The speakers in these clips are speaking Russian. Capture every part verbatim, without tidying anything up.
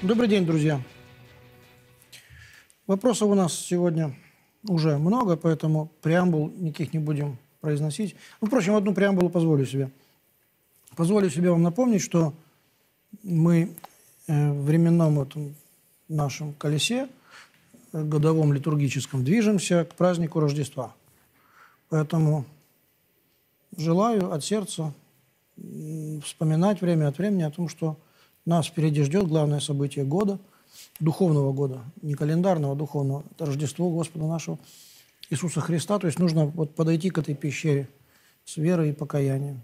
Добрый день, друзья. Вопросов у нас сегодня уже много, поэтому преамбул никаких не будем произносить. Ну, впрочем, одну преамбулу позволю себе. Позволю себе вам напомнить, что мы в временном этом нашем колесе, годовом литургическом, движемся к празднику Рождества. Поэтому желаю от сердца вспоминать время от времени о том, что нас впереди ждет главное событие года, духовного года, не календарного, а духовного, это Рождество Господа нашего Иисуса Христа. То есть нужно вот подойти к этой пещере с верой и покаянием.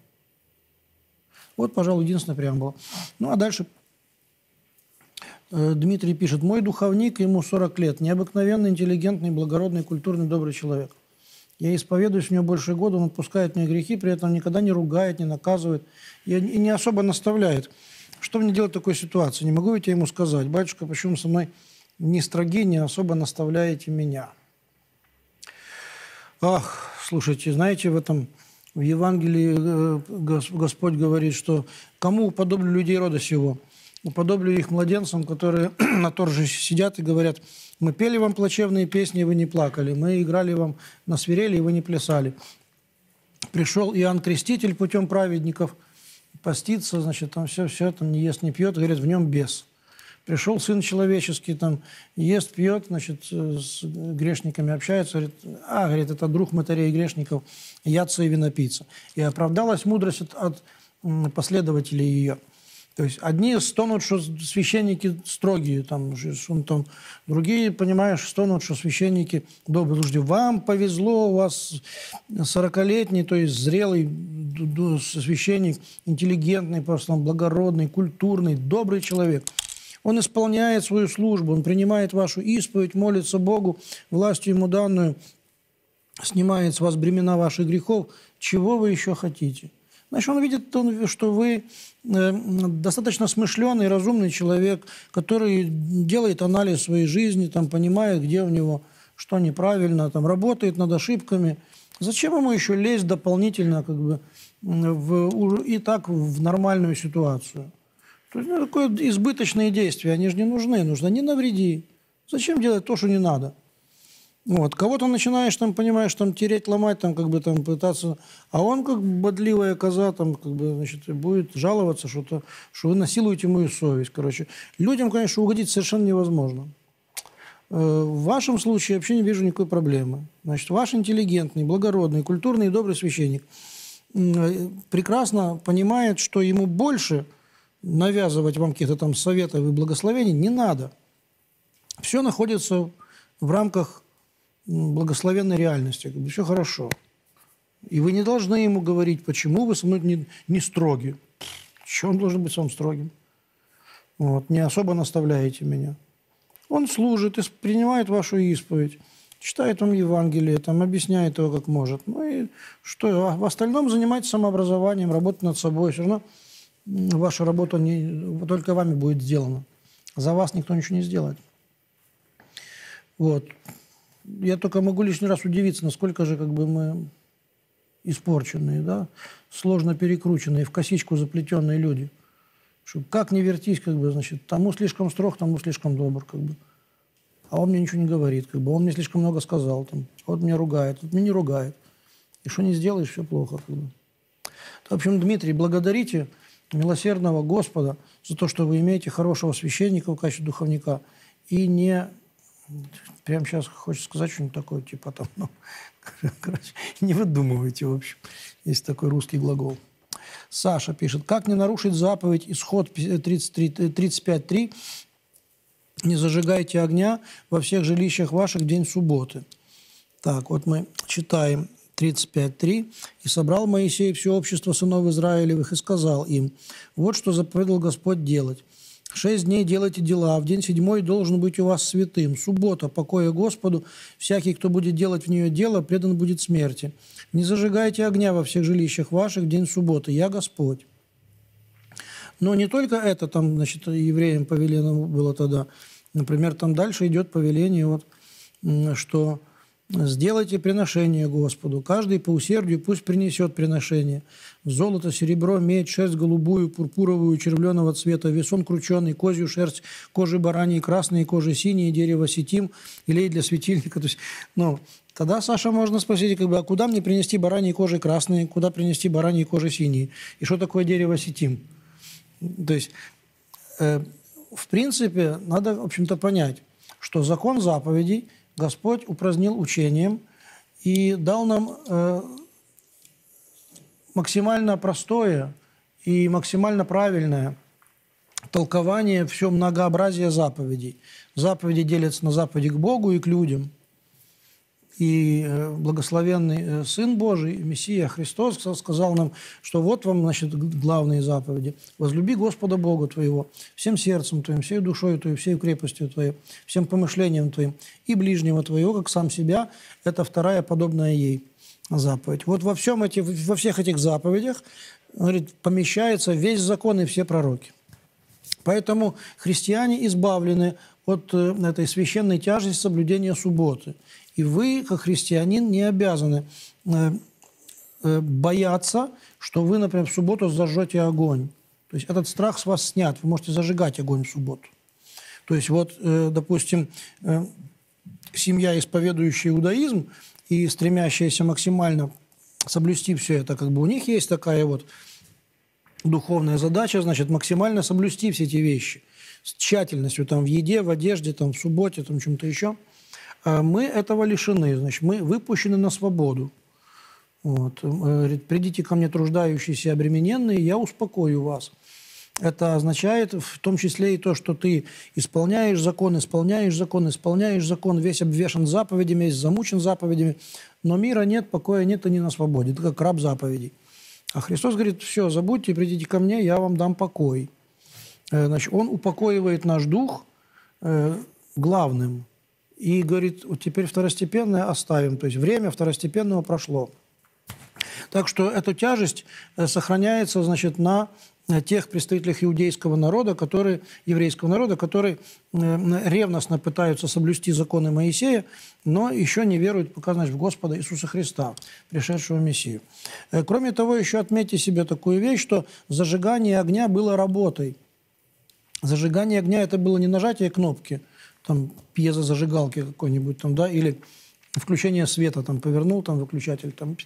Вот, пожалуй, единственная преамбула. Ну, а дальше Дмитрий пишет. Мой духовник, ему сорок лет, необыкновенно интеллигентный, благородный, культурный, добрый человек. Я исповедуюсь в него больше года, он отпускает мне грехи, при этом никогда не ругает, не наказывает и не особо наставляет. Что мне делать в такой ситуации? Не могу ведь я ему сказать: батюшка, почему со мной не строги, не особо наставляете меня? Ах, слушайте, знаете, в этом в Евангелии Господь говорит, что кому уподоблю людей рода сего? Уподоблю их младенцам, которые на торже сидят и говорят: мы пели вам плачевные песни, и вы не плакали, мы играли вам на свирели, и вы не плясали. Пришел Иоанн Креститель путем праведников, постится, значит, там все, все, там не ест, не пьет, говорит, в нем бес. Пришел Сын Человеческий, там ест, пьет, значит, с грешниками общается, говорит, а, говорит, это друг мытарей грешников, ядца и винопийца. И оправдалась мудрость от последователей ее. То есть одни стонут, что священники строгие, там, там, другие, понимаешь, стонут, что священники добрые. Слушайте, вам повезло, у вас сорокалетний, то есть зрелый священник, интеллигентный, просто благородный, культурный, добрый человек. Он исполняет свою службу, он принимает вашу исповедь, молится Богу, властью ему данную, снимает с вас бремена ваших грехов. Чего вы еще хотите? Значит, он видит, что вы достаточно смышленый, разумный человек, который делает анализ своей жизни, там, понимает, где у него что неправильно, там, работает над ошибками. Зачем ему еще лезть дополнительно как бы, в, и так в нормальную ситуацию? То есть, ну, такое избыточные действия, они же не нужны. Нужно не навреди. Зачем делать то, что не надо? Вот. Кого-то начинаешь, там, понимаешь, там, тереть, ломать, там, как бы, там, пытаться... А он, как бодливая коза, там, как бы, значит, будет жаловаться, что-то, что вы насилуете мою совесть. Короче. Людям, конечно, угодить совершенно невозможно. В вашем случае вообще не вижу никакой проблемы. Значит, ваш интеллигентный, благородный, культурный и добрый священник прекрасно понимает, что ему больше навязывать вам каких-то там советов и благословений не надо. Все находится в рамках благословенной реальности, как бы все хорошо. И вы не должны ему говорить, почему вы со мной не, не строги. Чего он должен быть сам строгим? Вот, не особо наставляете меня. Он служит, принимает вашу исповедь, читает вам Евангелие, там, объясняет его как может. Ну и что? А в остальном занимайтесь самообразованием, работать над собой. Все равно ваша работа не, только вами будет сделана. За вас никто ничего не сделает. Вот. Я только могу лишний раз удивиться, насколько же как бы мы испорченные, да, сложно перекрученные, в косичку заплетенные люди. Что как не вертись, как бы, значит, тому слишком строг, тому слишком добр, как бы. А он мне ничего не говорит, как бы, он мне слишком много сказал, там, вот меня ругает, вот меня не ругает. И что не сделаешь, все плохо, как бы. В общем, Дмитрий, благодарите милосердного Господа за то, что вы имеете хорошего священника в качестве духовника и не... Прямо сейчас хочется сказать что-нибудь такое, типа там, ну, короче, не выдумывайте, в общем. Есть такой русский глагол. Саша пишет, как не нарушить заповедь Исход тридцать пять три, не зажигайте огня во всех жилищах ваших в день субботы. Так, вот мы читаем тридцать пять три. «И собрал Моисей все общество сынов Израилевых и сказал им, вот что заповедал Господь делать. Шесть дней делайте дела, а в день седьмой должен быть у вас святым. Суббота, покоя Господу, всякий, кто будет делать в нее дело, предан будет смерти. Не зажигайте огня во всех жилищах ваших в день субботы, я Господь». Но не только это, там, значит, евреям повелено было тогда. Например, там дальше идет повеление, вот, что Сделайте приношение Господу. Каждый по усердию пусть принесет приношение. Золото, серебро, медь, шерсть голубую, пурпуровую, червленого цвета, весон крученый, козью шерсть, кожи бараньи, красные кожи синие, дерево ситим, илей для светильника. То есть, ну, тогда, Саша, можно спросить, как бы, а куда мне принести бараньи кожи красные, куда принести бараньи кожи синие? И что такое дерево ситим? То есть, э, в принципе, надо, в общем-то, понять, что закон заповедей Господь упразднил учением и дал нам э, максимально простое и максимально правильное толкование всего многообразия заповедей. Заповеди делятся на заповеди к Богу и к людям. И э, благословенный э, Сын Божий, Мессия Христос, сказал нам, что вот вам, значит, главные заповеди. «Возлюби Господа Бога твоего всем сердцем твоим, всей душой твоей, всей крепостью твоей, всем помышлением твоим и ближнего твоего, как сам себя». Это вторая подобная ей заповедь. Вот во, всем эти, во всех этих заповедях, говорит, помещается весь закон и все пророки. Поэтому христиане избавлены от э, этой священной тяжести соблюдения субботы. И вы, как христианин, не обязаны э, э, бояться, что вы, например, в субботу зажжете огонь. То есть этот страх с вас снят. Вы можете зажигать огонь в субботу. То есть вот, э, допустим, э, семья, исповедующая иудаизм и стремящаяся максимально соблюсти все это, как бы у них есть такая вот духовная задача, значит, максимально соблюсти все эти вещи. С тщательностью там в еде, в одежде, там в субботе, там чем-то еще. Мы этого лишены, значит, мы выпущены на свободу. Вот. «Придите ко мне, труждающиеся и обремененные, я успокою вас». Это означает в том числе и то, что ты исполняешь закон, исполняешь закон, исполняешь закон, весь обвешен заповедями, весь замучен заповедями, но мира нет, покоя нет, и не на свободе. Это как раб заповедей. А Христос говорит: все, забудьте, придите ко мне, я вам дам покой. Значит, Он упокоивает наш дух главным. И говорит: вот теперь второстепенное оставим, то есть время второстепенного прошло. Так что эта тяжесть сохраняется, значит, на тех представителях иудейского народа, которые, еврейского народа, которые ревностно пытаются соблюсти законы Моисея, но еще не веруют пока, значит, в Господа Иисуса Христа, пришедшего Мессию. Кроме того, еще отметьте себе такую вещь, что зажигание огня было работой. Зажигание огня – это было не нажатие кнопки, там пьезозажигалки какой-нибудь, там, да, или включение света, там, повернул, там, выключатель, там,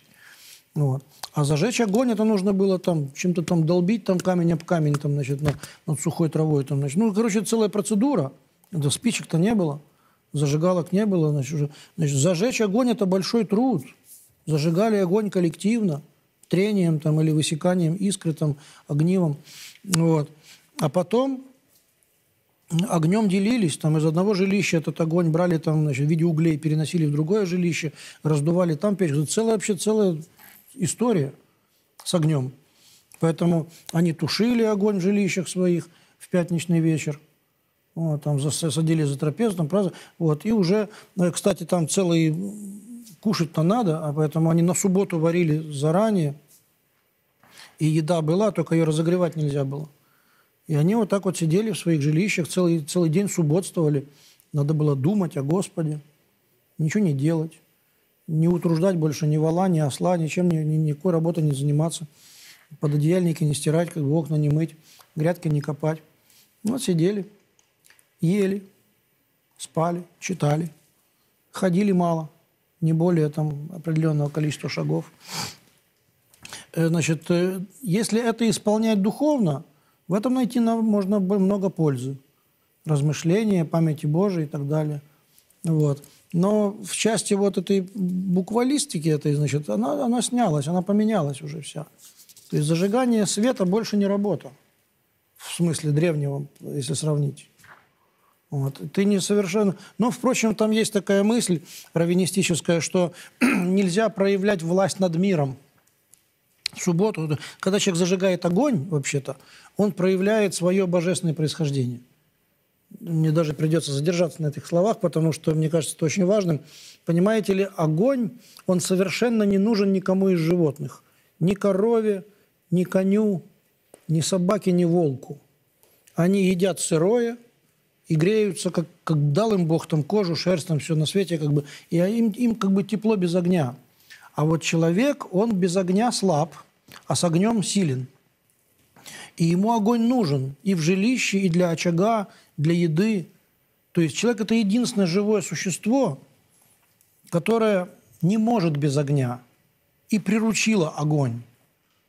вот. А зажечь огонь, это нужно было, там, чем-то там долбить, там, камень об камень, там, значит, над, над сухой травой, там, значит, ну, короче, целая процедура, да, спичек-то не было, зажигалок не было, значит, уже, значит, зажечь огонь, это большой труд, зажигали огонь коллективно, трением, там, или высеканием искры, там, огнивом, вот, а потом огнем делились, там из одного жилища этот огонь брали, там, значит, в виде углей переносили в другое жилище, раздували там печь. Целая, вообще целая история с огнем. Поэтому они тушили огонь в жилищах своих в пятничный вечер. Вот, там садили за трапезу, там, правда, вот, и уже, кстати, там целый кушать-то надо, а поэтому они на субботу варили заранее, и еда была, только ее разогревать нельзя было. И они вот так вот сидели в своих жилищах, целый, целый день субботствовали. Надо было думать о Господе, ничего не делать, не утруждать больше ни вола, ни осла, ничем, ни, ни, никакой работой не заниматься, пододеяльники не стирать, как бы окна не мыть, грядки не копать. Вот сидели, ели, спали, читали, ходили мало, не более там определенного количества шагов. Значит, если это исполнять духовно, в этом найти можно много пользы. Размышления, памяти Божией и так далее. Вот. Но в части вот этой буквалистики, этой, значит, она, она снялась, она поменялась уже вся. То есть зажигание света больше не работа. В смысле древнего, если сравнить. Вот. Ты не совершенно... Но, впрочем, там есть такая мысль раввинистическая, что нельзя проявлять власть над миром. В субботу, когда человек зажигает огонь, вообще-то, он проявляет свое божественное происхождение. Мне даже придется задержаться на этих словах, потому что, мне кажется, это очень важным. Понимаете ли, огонь, он совершенно не нужен никому из животных. Ни корове, ни коню, ни собаке, ни волку. Они едят сырое и греются, как, как дал им Бог там кожу, шерсть, там все на свете, как бы, и им, им как бы тепло без огня. А вот человек, он без огня слаб, а с огнем силен. И ему огонь нужен и в жилище, и для очага, для еды. То есть человек – это единственное живое существо, которое не может без огня и приручило огонь.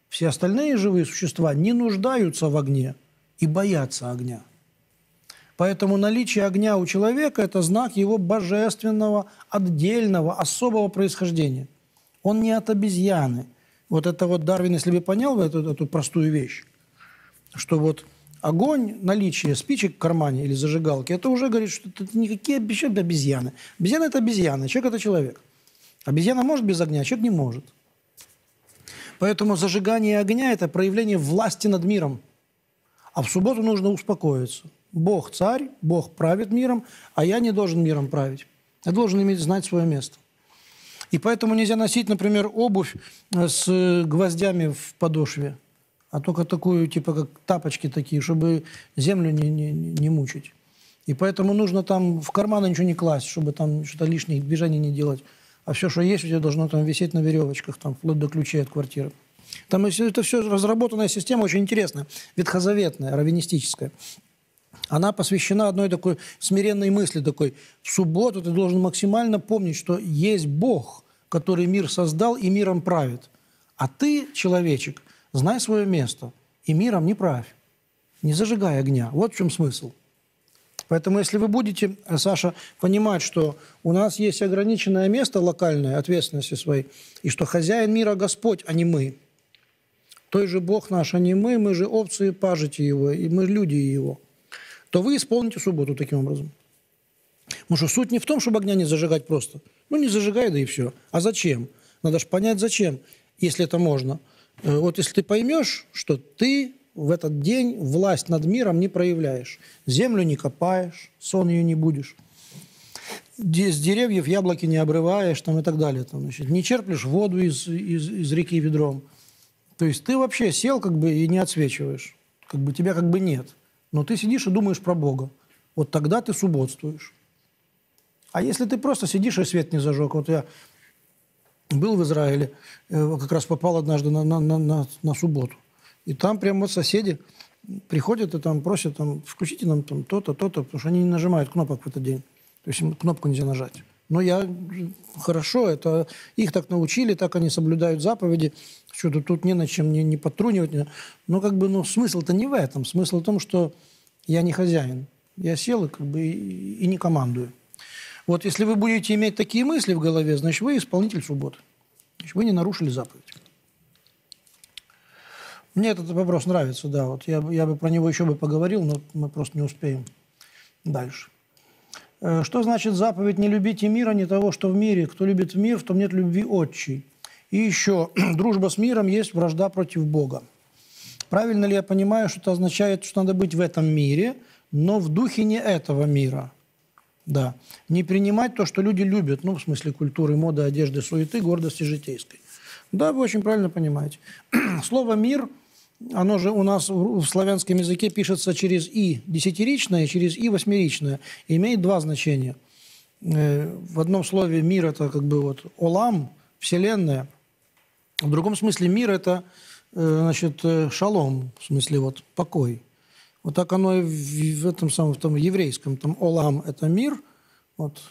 Все остальные живые существа не нуждаются в огне и боятся огня. Поэтому наличие огня у человека – это знак его божественного, отдельного, особого происхождения. Он не от обезьяны. Вот это вот Дарвин, если бы понял эту, эту простую вещь, что вот огонь, наличие спичек в кармане или зажигалки, это уже говорит, что это никакие обезьяны. Обезьяна – это обезьяна, человек – это человек. Обезьяна может без огня, человек не может. Поэтому зажигание огня – это проявление власти над миром. А в субботу нужно успокоиться. Бог – царь, Бог правит миром, а я не должен миром править. Я должен иметь, знать свое место. И поэтому нельзя носить, например, обувь с гвоздями в подошве, а только такую, типа как тапочки такие, чтобы землю не, не, не мучить. И поэтому нужно там в карманы ничего не класть, чтобы там что-то лишних движений не делать. А все, что есть, у тебя должно там висеть на веревочках, там, вплоть до ключей от квартиры. Там это все разработанная система очень интересная, ветхозаветная, раввинистическая. Она посвящена одной такой смиренной мысли, такой: в субботу ты должен максимально помнить, что есть Бог, который мир создал и миром правит. А ты, человечек, знай свое место и миром не правь, не зажигай огня. Вот в чем смысл. Поэтому если вы будете, Саша, понимать, что у нас есть ограниченное место локальной ответственности своей, и что хозяин мира Господь, а не мы, той же Бог наш, а не мы, мы же овцы и пажити его, и мы люди его, то вы исполните субботу таким образом. Потому что суть не в том, чтобы огня не зажигать просто. Ну, не зажигай, да и все. А зачем? Надо же понять, зачем, если это можно. Вот если ты поймешь, что ты в этот день власть над миром не проявляешь, землю не копаешь, сон ее не будешь, с деревьев яблоки не обрываешь там, и так далее, там, значит, не черплешь воду из, из, из реки ведром. То есть ты вообще сел как бы и не отсвечиваешь, как бы тебя как бы нет. Но ты сидишь и думаешь про Бога. Вот тогда ты субботствуешь. А если ты просто сидишь и свет не зажег... Вот я был в Израиле, как раз попал однажды на, на, на, на субботу. И там прямо вот соседи приходят и там просят, там, включите нам там то-то, то-то, потому что они не нажимают кнопок в этот день. То есть им кнопку нельзя нажать. Но я... Хорошо, это... Их так научили, так они соблюдают заповеди. Что-то тут ни на чем не, не подтрунивать. Не... Но как бы, ну, смысл-то не в этом. Смысл в том, что я не хозяин. Я сел и, как бы, и, и не командую. Вот если вы будете иметь такие мысли в голове, значит, вы исполнитель субботы. Значит, вы не нарушили заповедь. Мне этот вопрос нравится, да. Вот я, я бы про него еще бы поговорил, но мы просто не успеем дальше. Что значит заповедь «не любите мира, не того, что в мире»? Кто любит мир, в том нет любви отчей. И еще: дружба с миром есть вражда против Бога. Правильно ли я понимаю, что это означает, что надо быть в этом мире, но в духе не этого мира? Да. Не принимать то, что люди любят, ну, в смысле культуры, моды, одежды, суеты, гордости житейской. Да, вы очень правильно понимаете. Слово «мир», оно же у нас в славянском языке пишется через «и» десятиричное, через «и» восьмеричное. Имеет два значения. В одном слове «мир» – это как бы вот «олам», «вселенная». В другом смысле «мир» – это, значит, «шалом», в смысле вот «покой». Вот так оно и в этом самом, в том еврейском. Там «олам» – это «мир», вот,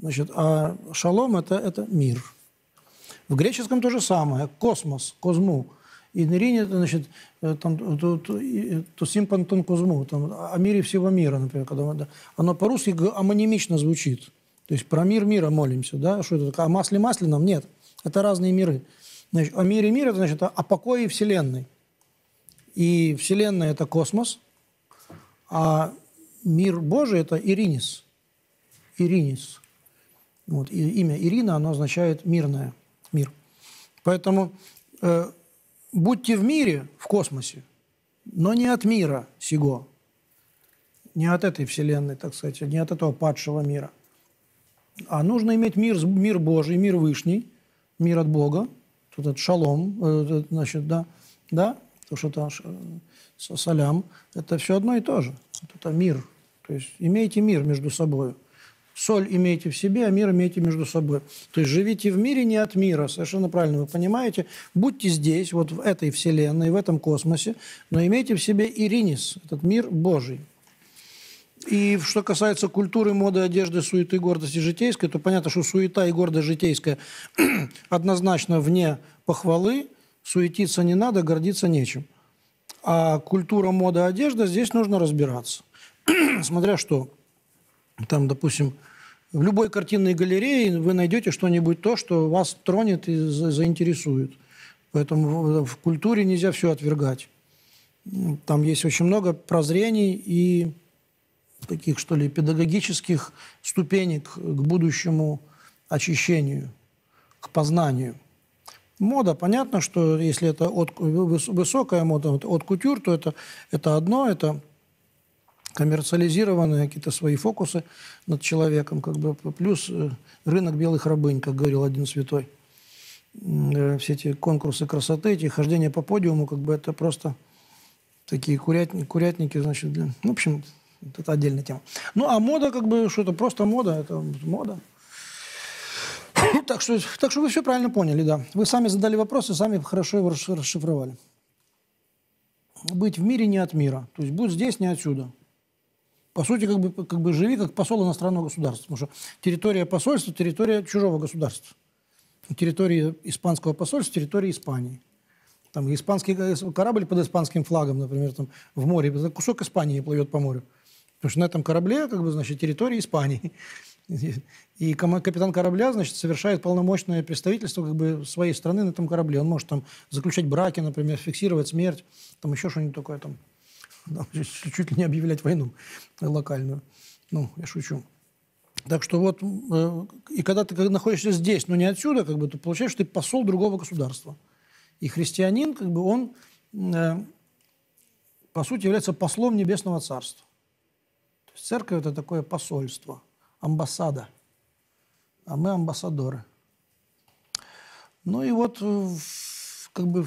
значит, а «шалом» – это, это «мир». В греческом то же самое. «Космос», «козму». И Нерин, это, значит, там, то, то, то симпантон козму, там, о мире всего мира, например, когда, да, оно по-русски амонимично звучит. То есть про мир мира молимся, да, что это такое, о масле масляном? Нет, это разные миры. Значит, о мире мира, это значит о покое Вселенной. И Вселенная – это космос, а мир Божий – это Иринис. Иринис. Вот, и имя Ирина, оно означает мирное, мир. Поэтому... Э, будьте в мире, в космосе, но не от мира сего, не от этой вселенной, так сказать, не от этого падшего мира. А нужно иметь мир, мир Божий, мир Вышний, мир от Бога, тут этот шалом, значит, да, да, то, что там салям, это все одно и то же. Это мир, то То есть имейте мир между собой. Соль имейте в себе, а мир имейте между собой. То есть живите в мире не от мира, совершенно правильно вы понимаете. Будьте здесь, вот в этой вселенной, в этом космосе, но имейте в себе иринис, этот мир Божий. И что касается культуры, моды, одежды, суеты, гордости житейской, то понятно, что суета и гордость житейская однозначно вне похвалы, суетиться не надо, гордиться нечем. А культура, мода, одежда, здесь нужно разбираться. Смотря что. Там, допустим, в любой картинной галерее вы найдете что-нибудь то, что вас тронет и заинтересует. Поэтому в культуре нельзя все отвергать. Там есть очень много прозрений и таких, что ли, педагогических ступенек к будущему очищению, к познанию. Мода, понятно, что если это от, высокая мода, от кутюр, то это, это одно, это коммерциализированные какие-то свои фокусы над человеком, как бы, плюс рынок белых рабынь, как говорил один святой. Все эти конкурсы красоты, эти хождения по подиуму, как бы это просто такие курятники, курятники значит, для, в общем... Это отдельная тема. Ну, а мода, как бы, что-то просто мода, это мода. Так что, так что вы все правильно поняли, да. Вы сами задали вопрос и сами хорошо его расшифровали. Быть в мире не от мира. То есть, будь здесь, не отсюда. По сути, как бы, как бы живи как посол иностранного государства. Потому что территория посольства – территория чужого государства. Территория испанского посольства – территория Испании. Там испанский корабль под испанским флагом, например, там, в море. Кусок Испании плывет по морю. Потому что на этом корабле, как бы, значит, территория Испании. И капитан корабля, значит, совершает полномочное представительство, как бы, своей страны на этом корабле. Он может там заключать браки, например, фиксировать смерть, там еще что-нибудь такое, там, чуть ли не объявлять войну локальную. Ну, я шучу. Так что вот, и когда ты находишься здесь, но не отсюда, как бы, ты получаешь, что ты посол другого государства. И христианин, как бы, он, по сути, является послом Небесного Царства. Церковь – это такое посольство, амбассада, а мы амбассадоры. Ну и вот, как бы,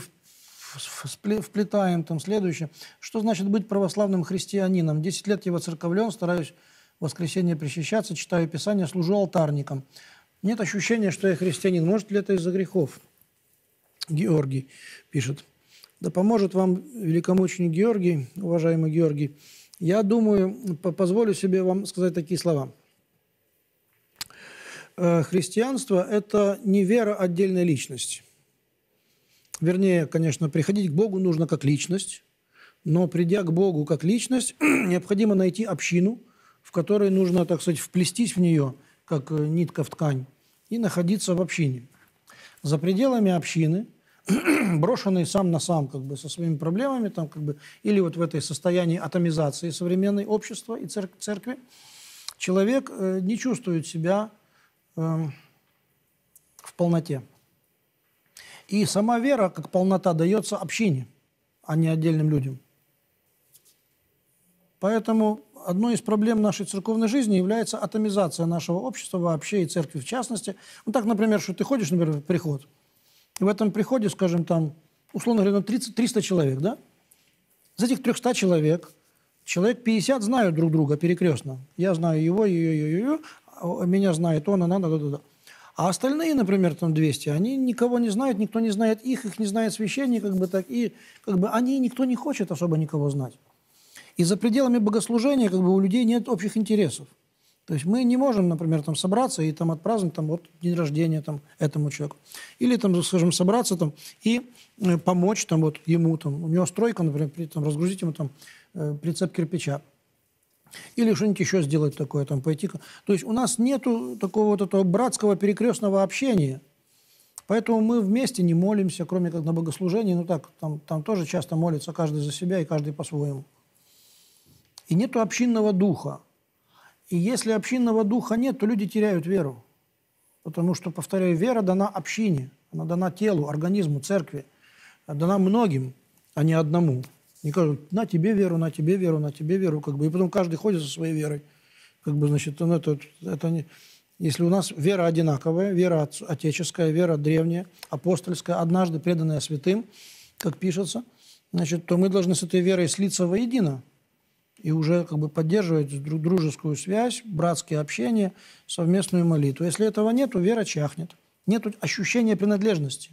вплетаем там следующее. Что значит быть православным христианином? Десять лет я воцерковлен, стараюсь в воскресенье причащаться, читаю Писание, служу алтарником. Нет ощущения, что я христианин. Может ли это из-за грехов? Георгий пишет. Да поможет вам великомученик Георгий, уважаемый Георгий. Я думаю, позволю себе вам сказать такие слова. Христианство – это не вера отдельной личности. Вернее, конечно, приходить к Богу нужно как личность, но придя к Богу как личность, необходимо найти общину, в которой нужно, так сказать, вплестись в нее, как нитка в ткань, и находиться в общине. За пределами общины, брошенный сам на сам, как бы, со своими проблемами, там, как бы, или вот в этой состоянии атомизации современной общества и церк- церкви, человек э, не чувствует себя э, в полноте. И сама вера, как полнота, дается общине, а не отдельным людям. Поэтому одной из проблем нашей церковной жизни является атомизация нашего общества вообще и церкви в частности. Ну так, например, что ты ходишь, например, в приход, и в этом приходе, скажем, там, условно говоря, тридцать, триста человек, да? Из этих трёхсот человек, человек пятьдесят знают друг друга перекрестно. Я знаю его, ее, ее, ее, меня знает он, она, да, да, да. А остальные, например, там двести, они никого не знают, никто не знает их, их не знает священник, как бы так, и как бы они, никто не хочет особо никого знать. И за пределами богослужения, как бы, у людей нет общих интересов. То есть мы не можем, например, там, собраться и там, отпраздновать там, вот, день рождения там, этому человеку. Или, там, скажем, собраться там, и э, помочь там, вот, ему. Там, у него стройка, например, при, там, разгрузить ему там, э, прицеп кирпича. Или что-нибудь еще сделать такое, там, пойти. То есть у нас нет такого вот этого братского перекрестного общения. Поэтому мы вместе не молимся, кроме как на богослужении. Ну так, там, там тоже часто молится каждый за себя и каждый по-своему. И нет общинного духа. И если общинного духа нет, то люди теряют веру. Потому что, повторяю, вера дана общине, она дана телу, организму, церкви, дана многим, а не одному. Не кажут, на тебе веру, на тебе веру, на тебе веру. Как бы. И потом каждый ходит со своей верой. Как бы, значит, ну, это, это не... Если у нас вера одинаковая, вера отеческая, вера древняя, апостольская, однажды преданная святым, как пишется, значит, то мы должны с этой верой слиться воедино. и уже как бы поддерживать дружескую связь, братские общения, совместную молитву. Если этого нету, вера чахнет. Нету ощущения принадлежности.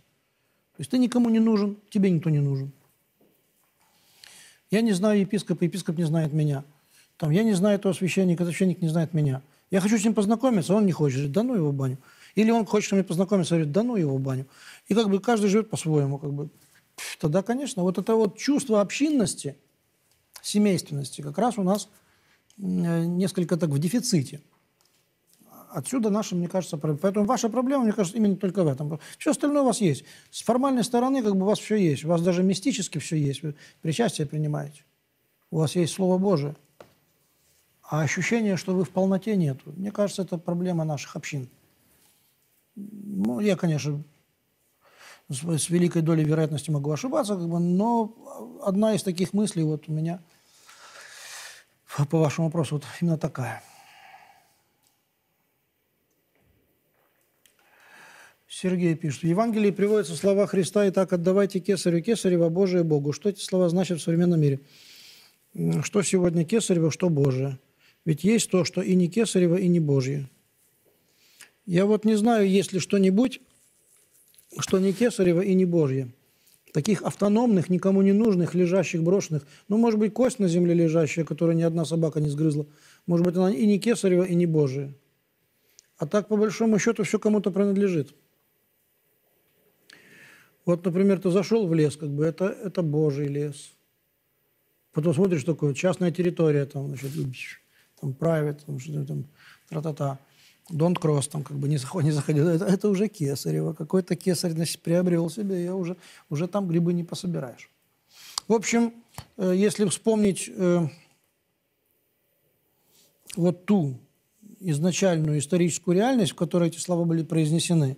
То есть ты никому не нужен, тебе никто не нужен. Я не знаю епископа, епископ не знает меня. Там, я не знаю этого священника, священник не знает меня. Я хочу с ним познакомиться, он не хочет, говорит, да ну его в баню. Или он хочет со мной познакомиться, говорит, да ну его в баню. И как бы каждый живет по-своему. Как бы. Тогда, конечно, вот это вот чувство общинности, семейственности как раз у нас несколько так в дефиците. Отсюда наша, мне кажется, проблема. Поэтому ваша проблема, мне кажется, именно только в этом. Все остальное у вас есть. С формальной стороны как бы у вас все есть. У вас даже мистически все есть. Вы причастие принимаете. У вас есть Слово Божие. А ощущение, что вы в полноте, нету. Мне кажется, это проблема наших общин. Ну, я, конечно, с великой долей вероятности могу ошибаться, как бы, но одна из таких мыслей вот у меня по вашему вопросу вот именно такая. Сергей пишет. В Евангелии приводятся слова Христа: «Итак, отдавайте кесарю кесарево, Божие Богу». Что эти слова значат в современном мире? Что сегодня кесарево, что Божие? Ведь есть то, что и не кесарево, и не Божье. Я вот не знаю, есть ли что-нибудь, что не кесарево и не Божье. Таких автономных, никому не нужных, лежащих, брошенных. Ну, может быть, кость на земле лежащая, которую ни одна собака не сгрызла. Может быть, она и не кесарево, и не Божье. А так, по большому счету, все кому-то принадлежит. Вот, например, ты зашел в лес, как бы это, это Божий лес. Потом смотришь, такое частная территория, там, значит, там, private, там, что-то там, тра-та-та, don't cross, там, как бы не заходи, не заходи. Это, это уже кесарево. Какой-то кесарь, значит, приобрел себе, и уже, уже там грибы не пособираешь. В общем, если вспомнить э, вот ту изначальную историческую реальность, в которой эти слова были произнесены,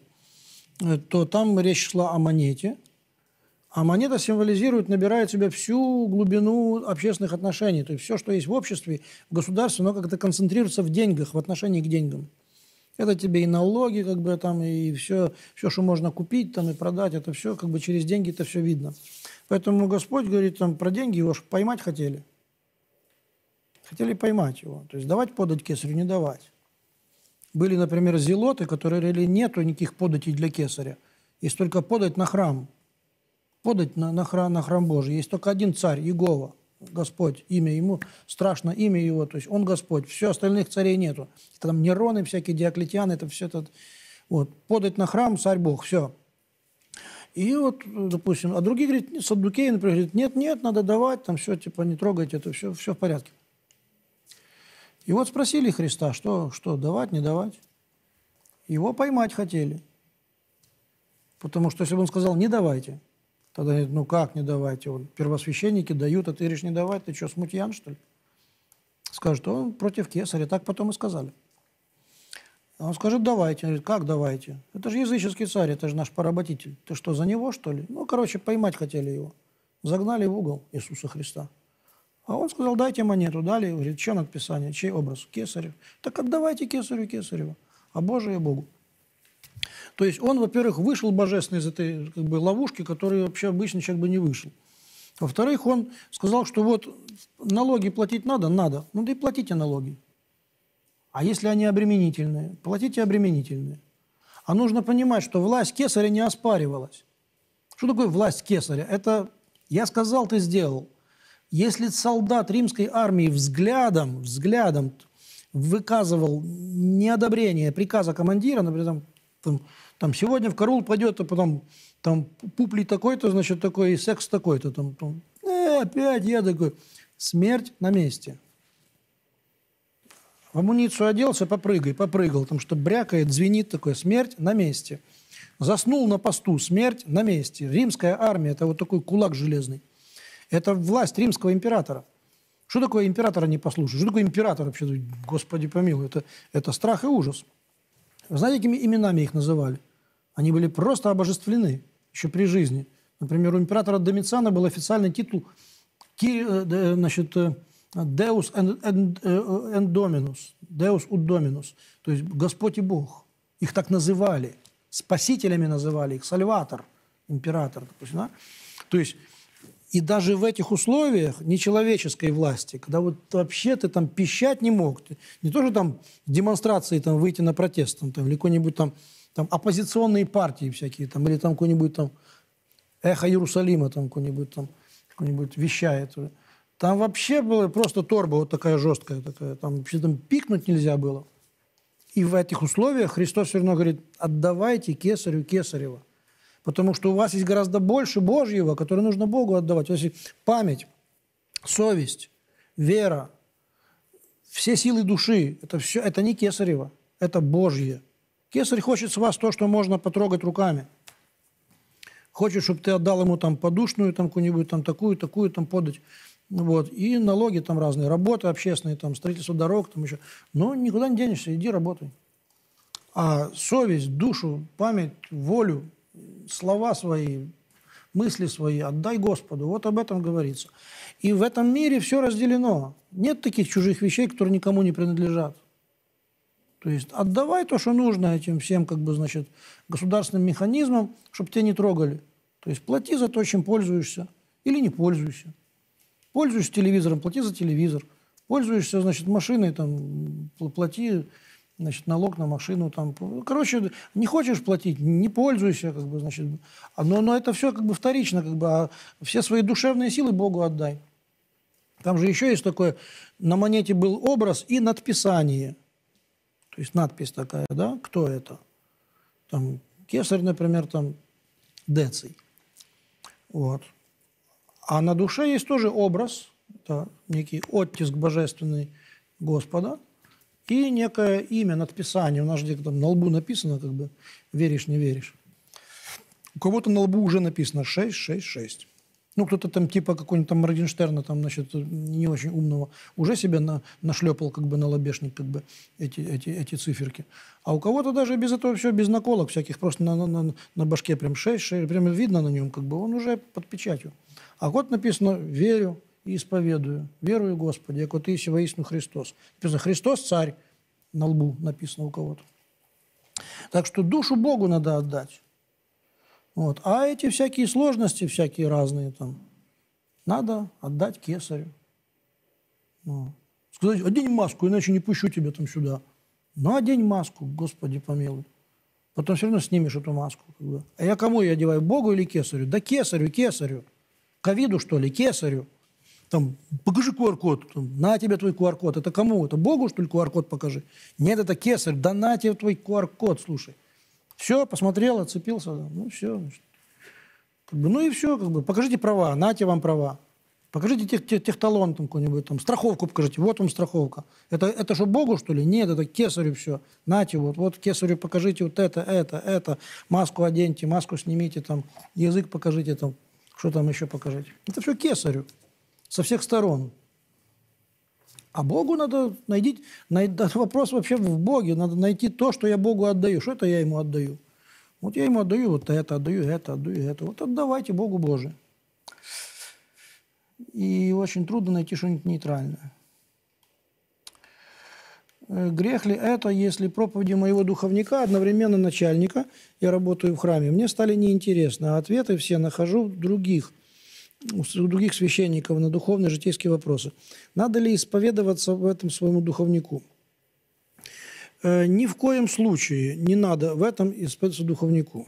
то там речь шла о монете. А монета символизирует, набирает в себя всю глубину общественных отношений. То есть все, что есть в обществе, в государстве, оно как-то концентрируется в деньгах, в отношении к деньгам. Это тебе и налоги, как бы, там, и все, все, что можно купить там, и продать, это все как бы через деньги, это все видно. Поэтому Господь говорит там, про деньги, его же поймать хотели. Хотели поймать его. То есть давать подать кесарю, не давать. Были, например, зелоты, которые говорили, нету никаких податей для кесаря. Есть только подать на храм. Подать на, на, храм, на храм Божий. Есть только один царь, Иегова, Господь, имя ему, страшно имя его, то есть он Господь, все остальных царей нету. Там Нероны всякие, Диоклетиан, это все это, вот, подать на храм, царь Бог, все. И вот, допустим, а другие, говорит, саддукеи, например, говорят, нет-нет, надо давать, там все, типа, не трогайте, это все, все в порядке. И вот спросили Христа, что, что давать, не давать. Его поймать хотели. Потому что, если бы он сказал, не давайте, тогда говорит, ну как не давайте? Вот первосвященники дают, а ты говоришь, не давать, ты что, смутьян, что ли? Скажет, он против кесаря, так потом и сказали. А он скажет, давайте. Он говорит, как давайте? Это же языческий царь, это же наш поработитель. Ты что, за него, что ли? Ну, короче, поймать хотели его. Загнали в угол Иисуса Христа. А он сказал, дайте монету. Дали, говорит, чье надписание, чей образ? Кесарев. Так отдавайте кесарю кесарева, а Божие Богу. То есть он, во-первых, вышел божественно из этой как бы, ловушки, которую вообще обычный человек бы не вышел. Во-вторых, он сказал, что вот налоги платить надо? Надо. Ну да и платите налоги. А если они обременительные? Платите обременительные. А нужно понимать, что власть кесаря не оспаривалась. Что такое власть кесаря? Это я сказал, ты сделал. Если солдат римской армии взглядом, взглядом выказывал неодобрение приказа командира, например, там, Там, там сегодня в караул пойдет, а потом там пупли такой-то, значит, такой, и секс такой-то. Там, там, э, опять я такой. Смерть на месте. В амуницию оделся, попрыгай, попрыгал, там что брякает, звенит такое. Смерть на месте. Заснул на посту, смерть на месте. Римская армия, это вот такой кулак железный. Это власть римского императора. Что такое императора не послушать? Что такое император вообще? Господи помилуй, это, это страх и ужас. Вы знаете, какими именами их называли? Они были просто обожествлены еще при жизни. Например, у императора Домициана был официальный титул значит, «Deus et Dominus», «Deus ut Dominus», то есть «Господь и Бог». Их так называли, спасителями называли их, «Сальватор», император. Допустим, да? То есть И даже в этих условиях нечеловеческой власти, когда вот вообще ты там пищать не мог, не то, что там демонстрации там, выйти на протест, там, там, или какой-нибудь там, там оппозиционные партии всякие, там, или там какой-нибудь там «Эхо Иерусалима» там какой-нибудь там какой-нибудь вещает. Там вообще была просто торба вот такая жесткая, такая, там вообще там пикнуть нельзя было. И в этих условиях Христос все равно говорит: отдавайте кесарю кесарева. Потому что у вас есть гораздо больше Божьего, которое нужно Богу отдавать. У вас есть память, совесть, вера, все силы души. Это все, это не кесарево, это Божье. Кесарь хочет с вас то, что можно потрогать руками. Хочет, чтобы ты отдал ему там подушную, там какую-нибудь там такую, такую там подать. Вот. И налоги там разные, работы общественные, там, строительство дорог, там еще. Но никуда не денешься, иди работай. А совесть, душу, память, волю, слова свои, мысли свои отдай Господу. Вот об этом говорится. И в этом мире все разделено. Нет таких чужих вещей, которые никому не принадлежат. То есть отдавай то, что нужно этим всем, как бы, значит, государственным механизмам, чтобы тебя не трогали. То есть плати за то, чем пользуешься, или не пользуйся. Пользуешься телевизором, плати за телевизор. Пользуешься, значит, машиной, там, плати, значит, налог на машину, там, короче, не хочешь платить, не пользуйся, как бы, значит, но, но это все, как бы, вторично, как бы, а все свои душевные силы Богу отдай. Там же еще есть такое, на монете был образ и надписание, то есть надпись такая, да, кто это, там, кесарь, например, там, Деций, вот, а на душе есть тоже образ, да, некий оттиск божественный Господа, и некое имя, надписание. У нас же где-то на лбу написано, как бы, веришь, не веришь. У кого-то на лбу уже написано шесть шесть шесть. Ну, кто-то там типа какой-нибудь там Моргенштерна, там, значит, не очень умного, уже себе на, нашлепал, как бы, на лобешник, как бы, эти, эти, эти циферки. А у кого-то даже без этого все, без наколок всяких, просто на, на, на башке прям шесть шесть, прям видно на нем, как бы, он уже под печатью. А вот написано «верю». И исповедую, верую Господи, яко ты еси воистину Христос. Написано, Христос царь, на лбу написано у кого-то. Так что душу Богу надо отдать. Вот. А эти всякие сложности, всякие разные там, надо отдать кесарю. Вот. Сказать, одень маску, иначе не пущу тебя там сюда. Ну, одень маску, Господи помилуй. Потом все равно снимешь эту маску. Как бы. А я кому я одеваю, Богу или кесарю? Да кесарю, кесарю. Ковиду, что ли, кесарю. Там, покажи ку ар код, там, на тебе твой ку ар код. Это кому? Это Богу, что ли, ку ар код покажи? Нет, это кесарь, да на тебе твой ку ар код, слушай. Все, посмотрел, отцепился, ну все. Как бы, ну и все, как бы, покажите права, на тебе вам права. Покажите тех, тех, техталон там какой-нибудь, там, страховку покажите, вот вам страховка. Это, это что, Богу, что ли? Нет, это кесарю все. На тебе, вот, вот кесарю покажите вот это, это, это. Маску оденьте, маску снимите, там, язык покажите, там, что там еще покажите. Это все кесарю. Со всех сторон. А Богу надо найти... Най, вопрос вообще в Боге. Надо найти то, что я Богу отдаю. Что это я ему отдаю? Вот я ему отдаю вот это, отдаю это, отдаю это. Вот отдавайте Богу Божие. И очень трудно найти что-нибудь нейтральное. Грех ли это, если проповеди моего духовника, одновременно начальника, я работаю в храме, мне стали неинтересны, а ответы все нахожу других. у других священников на духовные житейские вопросы. Надо ли исповедоваться в этом своему духовнику? Э, ни в коем случае не надо в этом исповедоваться духовнику.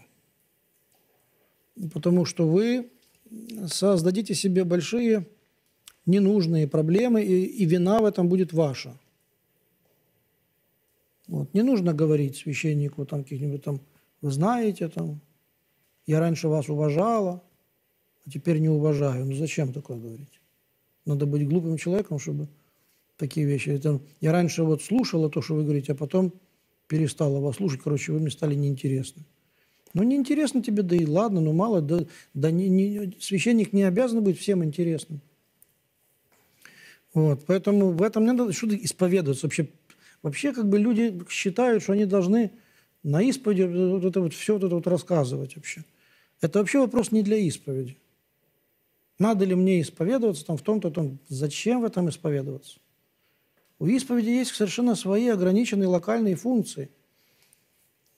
Потому что вы создадите себе большие ненужные проблемы, и, и вина в этом будет ваша. Вот. Не нужно говорить священнику там каких-нибудь там, вы знаете, там, я раньше вас уважала, теперь не уважаю. Ну зачем такое говорить? Надо быть глупым человеком, чтобы такие вещи... Это... Я раньше вот слушала то, что вы говорите, а потом перестала вас слушать. Короче, вы мне стали неинтересны. Ну неинтересно тебе, да и ладно, ну мало. Да, да не, не... Священник не обязан быть всем интересным. Вот, поэтому в этом не надо что-то исповедоваться. Вообще, вообще как бы люди считают, что они должны на исповеди вот это вот, все вот это вот рассказывать вообще. Это вообще вопрос не для исповеди. Надо ли мне исповедоваться там, в том-то, том, зачем в этом исповедоваться? У исповеди есть совершенно свои ограниченные локальные функции.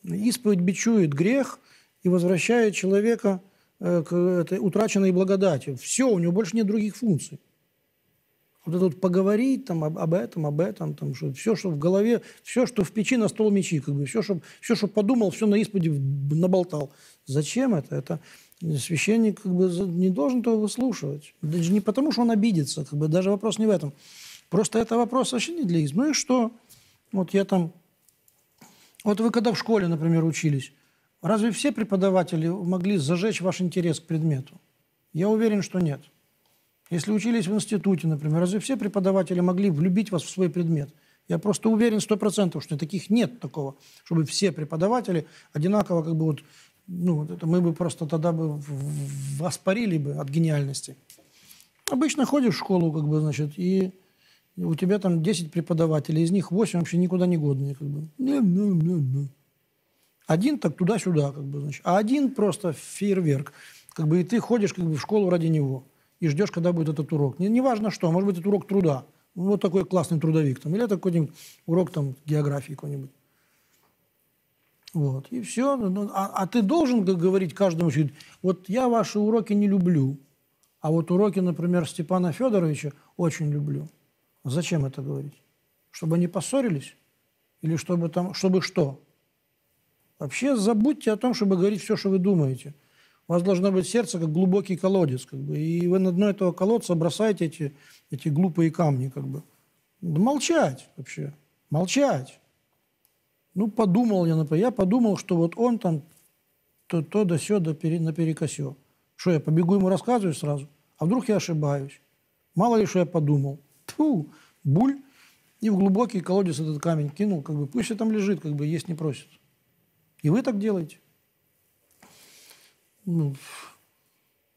Исповедь бичует грех и возвращает человека к этой утраченной благодати. Все, у него больше нет других функций. Вот это вот поговорить там, об, об этом, об этом, там, что, все, что в голове, все, что в печи, на стол мечи, как бы, все, что, все, что подумал, все на исповеди наболтал. Зачем это? Это священник как бы не должен этого выслушивать. Даже не потому, что он обидится, как бы, даже вопрос не в этом. Просто это вопрос вообще не для исповеди. Ну и что? Вот я там... Вот вы когда в школе, например, учились, разве все преподаватели могли зажечь ваш интерес к предмету? Я уверен, что нет. Если учились в институте, например, разве все преподаватели могли влюбить вас в свой предмет? Я просто уверен сто процентов, что таких нет такого, чтобы все преподаватели одинаково как бы вот... Ну, это мы бы просто тогда бы воспарили бы от гениальности. Обычно ходишь в школу, как бы, значит, и у тебя там десять преподавателей, из них восемь вообще никуда не годные, как бы. Один так туда-сюда, как бы, значит. А один просто фейерверк, как бы, и ты ходишь как бы в школу ради него и ждешь, когда будет этот урок. Не, не важно что, может быть, это урок труда. Вот такой классный трудовик там, или это какой-нибудь урок там географии какой-нибудь. Вот, и все. А, а ты должен говорить каждому, вот я ваши уроки не люблю, а вот уроки, например, Степана Федоровича очень люблю. Зачем это говорить? Чтобы они поссорились? Или чтобы там, чтобы что? Вообще забудьте о том, чтобы говорить все, что вы думаете. У вас должно быть сердце как глубокий колодец, как бы, и вы на дно этого колодца бросаете эти, эти глупые камни, как бы. Да молчать вообще, молчать. Ну, подумал я, например, я подумал, что вот он там то, то да сё, да пере, наперекосё. Что, я побегу ему рассказываю сразу? А вдруг я ошибаюсь? Мало ли, что я подумал. Тьфу, буль. И в глубокий колодец этот камень кинул, как бы, пусть и там лежит, как бы, есть не просит. И вы так делаете. Ну,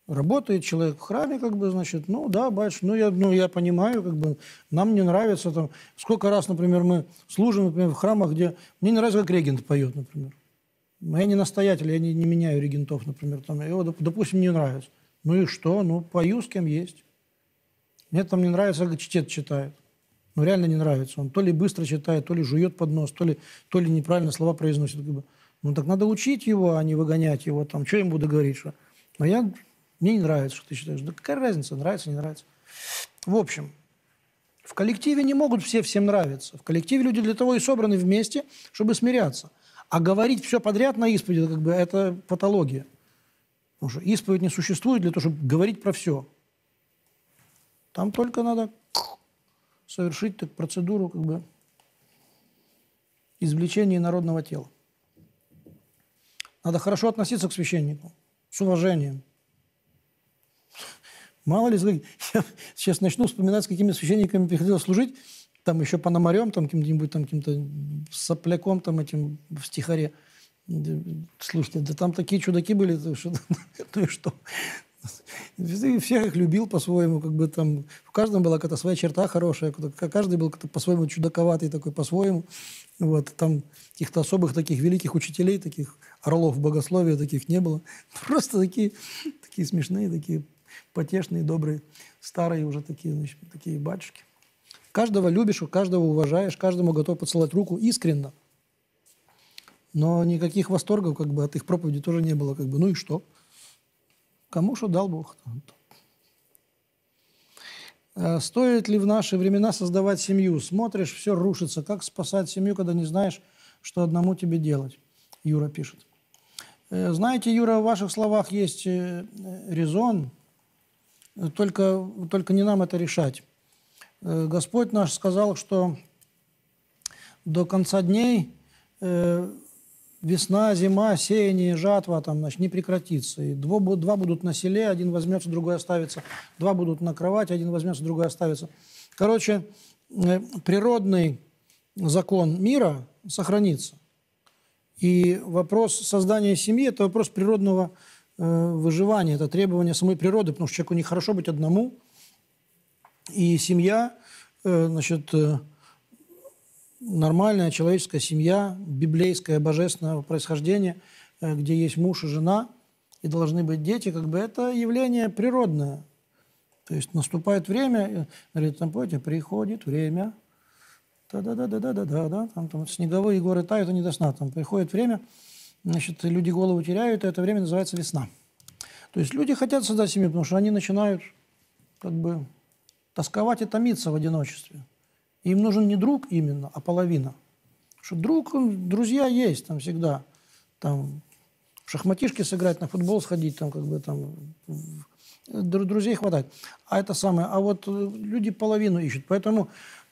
работает человек в храме, как бы, значит, ну, да, батюшка, ну я, ну, я понимаю, как бы, нам не нравится, там, сколько раз, например, мы служим, например, в храмах, где, мне не нравится, как регент поет, например. Я не настоятель, я не, не меняю регентов, например, там, его, допустим, не нравится. Ну и что? Ну, пою с кем есть. Мне там не нравится, как чтец читает. Ну, реально не нравится. Он то ли быстро читает, то ли жует под нос, то ли, то ли неправильно слова произносит, как бы. Ну, так надо учить его, а не выгонять его, там, что я им буду говорить, что? Но я... Мне не нравится, что ты считаешь. Да какая разница, нравится, не нравится. В общем, в коллективе не могут все всем нравиться. В коллективе люди для того и собраны вместе, чтобы смиряться. А говорить все подряд на исповеди, как бы, это патология. Потому что исповедь не существует для того, чтобы говорить про все. Там только надо совершить так, процедуру, как бы, извлечения народного тела. Надо хорошо относиться к священнику, с уважением. Мало ли, я сейчас начну вспоминать, с какими священниками приходилось служить, там еще Пономарем, там каким-нибудь там каким-то сопляком там этим в стихаре. Слушайте, да там такие чудаки были, ну и что? Всех их любил по-своему, как бы там, в каждом была какая-то своя черта хорошая, каждый был по-своему чудаковатый такой, по-своему. Вот, там каких-то особых таких великих учителей, таких орлов богословия таких не было. Просто такие, такие смешные, такие... потешные, добрые, старые уже такие, значит, такие батюшки. Каждого любишь, каждого уважаешь, каждому готов поцеловать руку искренно. Но никаких восторгов, как бы, от их проповеди тоже не было, как бы. Ну и что? Кому что дал Бог? Стоит ли в наши времена создавать семью? Смотришь, все рушится. Как спасать семью, когда не знаешь, что одному тебе делать? Юра пишет. Знаете, Юра, в ваших словах есть резон. Только, только не нам это решать. Господь наш сказал, что до конца дней весна, зима, сеяние, жатва там, значит, не прекратится. И два, два будут на селе, один возьмется, другой оставится. Два будут на кровати, один возьмется, другой оставится. Короче, природный закон мира сохранится. И вопрос создания семьи – это вопрос природного выживание, это требование самой природы, потому что человеку нехорошо быть одному. И семья, значит, нормальная человеческая семья, библейское, божественное происхождение, где есть муж и жена, и должны быть дети, как бы это явление природное. То есть наступает время, говорит, там, помните, приходит время, да-да-да-да-да-да-да, там, там снеговые горы тают, и не до сна, там приходит время, значит, люди голову теряют, и это время называется весна. То есть люди хотят создать семью, потому что они начинают как бы тосковать и томиться в одиночестве. Им нужен не друг именно, а половина. Потому что друг, он, друзья есть там всегда. Там в шахматишки сыграть, на футбол сходить, там как бы там... Друзей хватает. А это самое. А вот люди половину ищут. Поэтому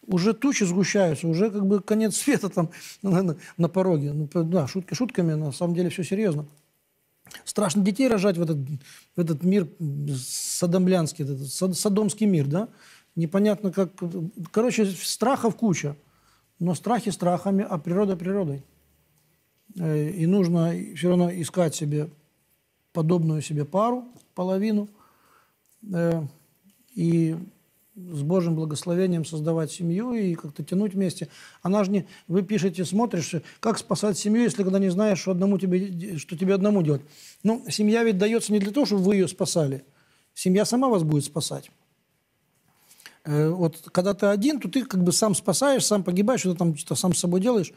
уже тучи сгущаются, уже как бы конец света там на, на пороге. Ну, да, шутки шутками, на самом деле все серьезно. Страшно детей рожать в этот, в этот мир содомлянский, этот содомский мир, да? Непонятно как... Короче, страхов куча, но страхи страхами, а природа природой. И нужно все равно искать себе подобную себе пару, половину, и с Божьим благословением создавать семью и как-то тянуть вместе. Она же не... Вы пишете, смотришь, как спасать семью, если когда не знаешь, что, одному тебе, что тебе одному делать. Ну, семья ведь дается не для того, чтобы вы ее спасали. Семья сама вас будет спасать. Вот когда ты один, то ты как бы сам спасаешь, сам погибаешь, что-то там что-то сам с собой делаешь.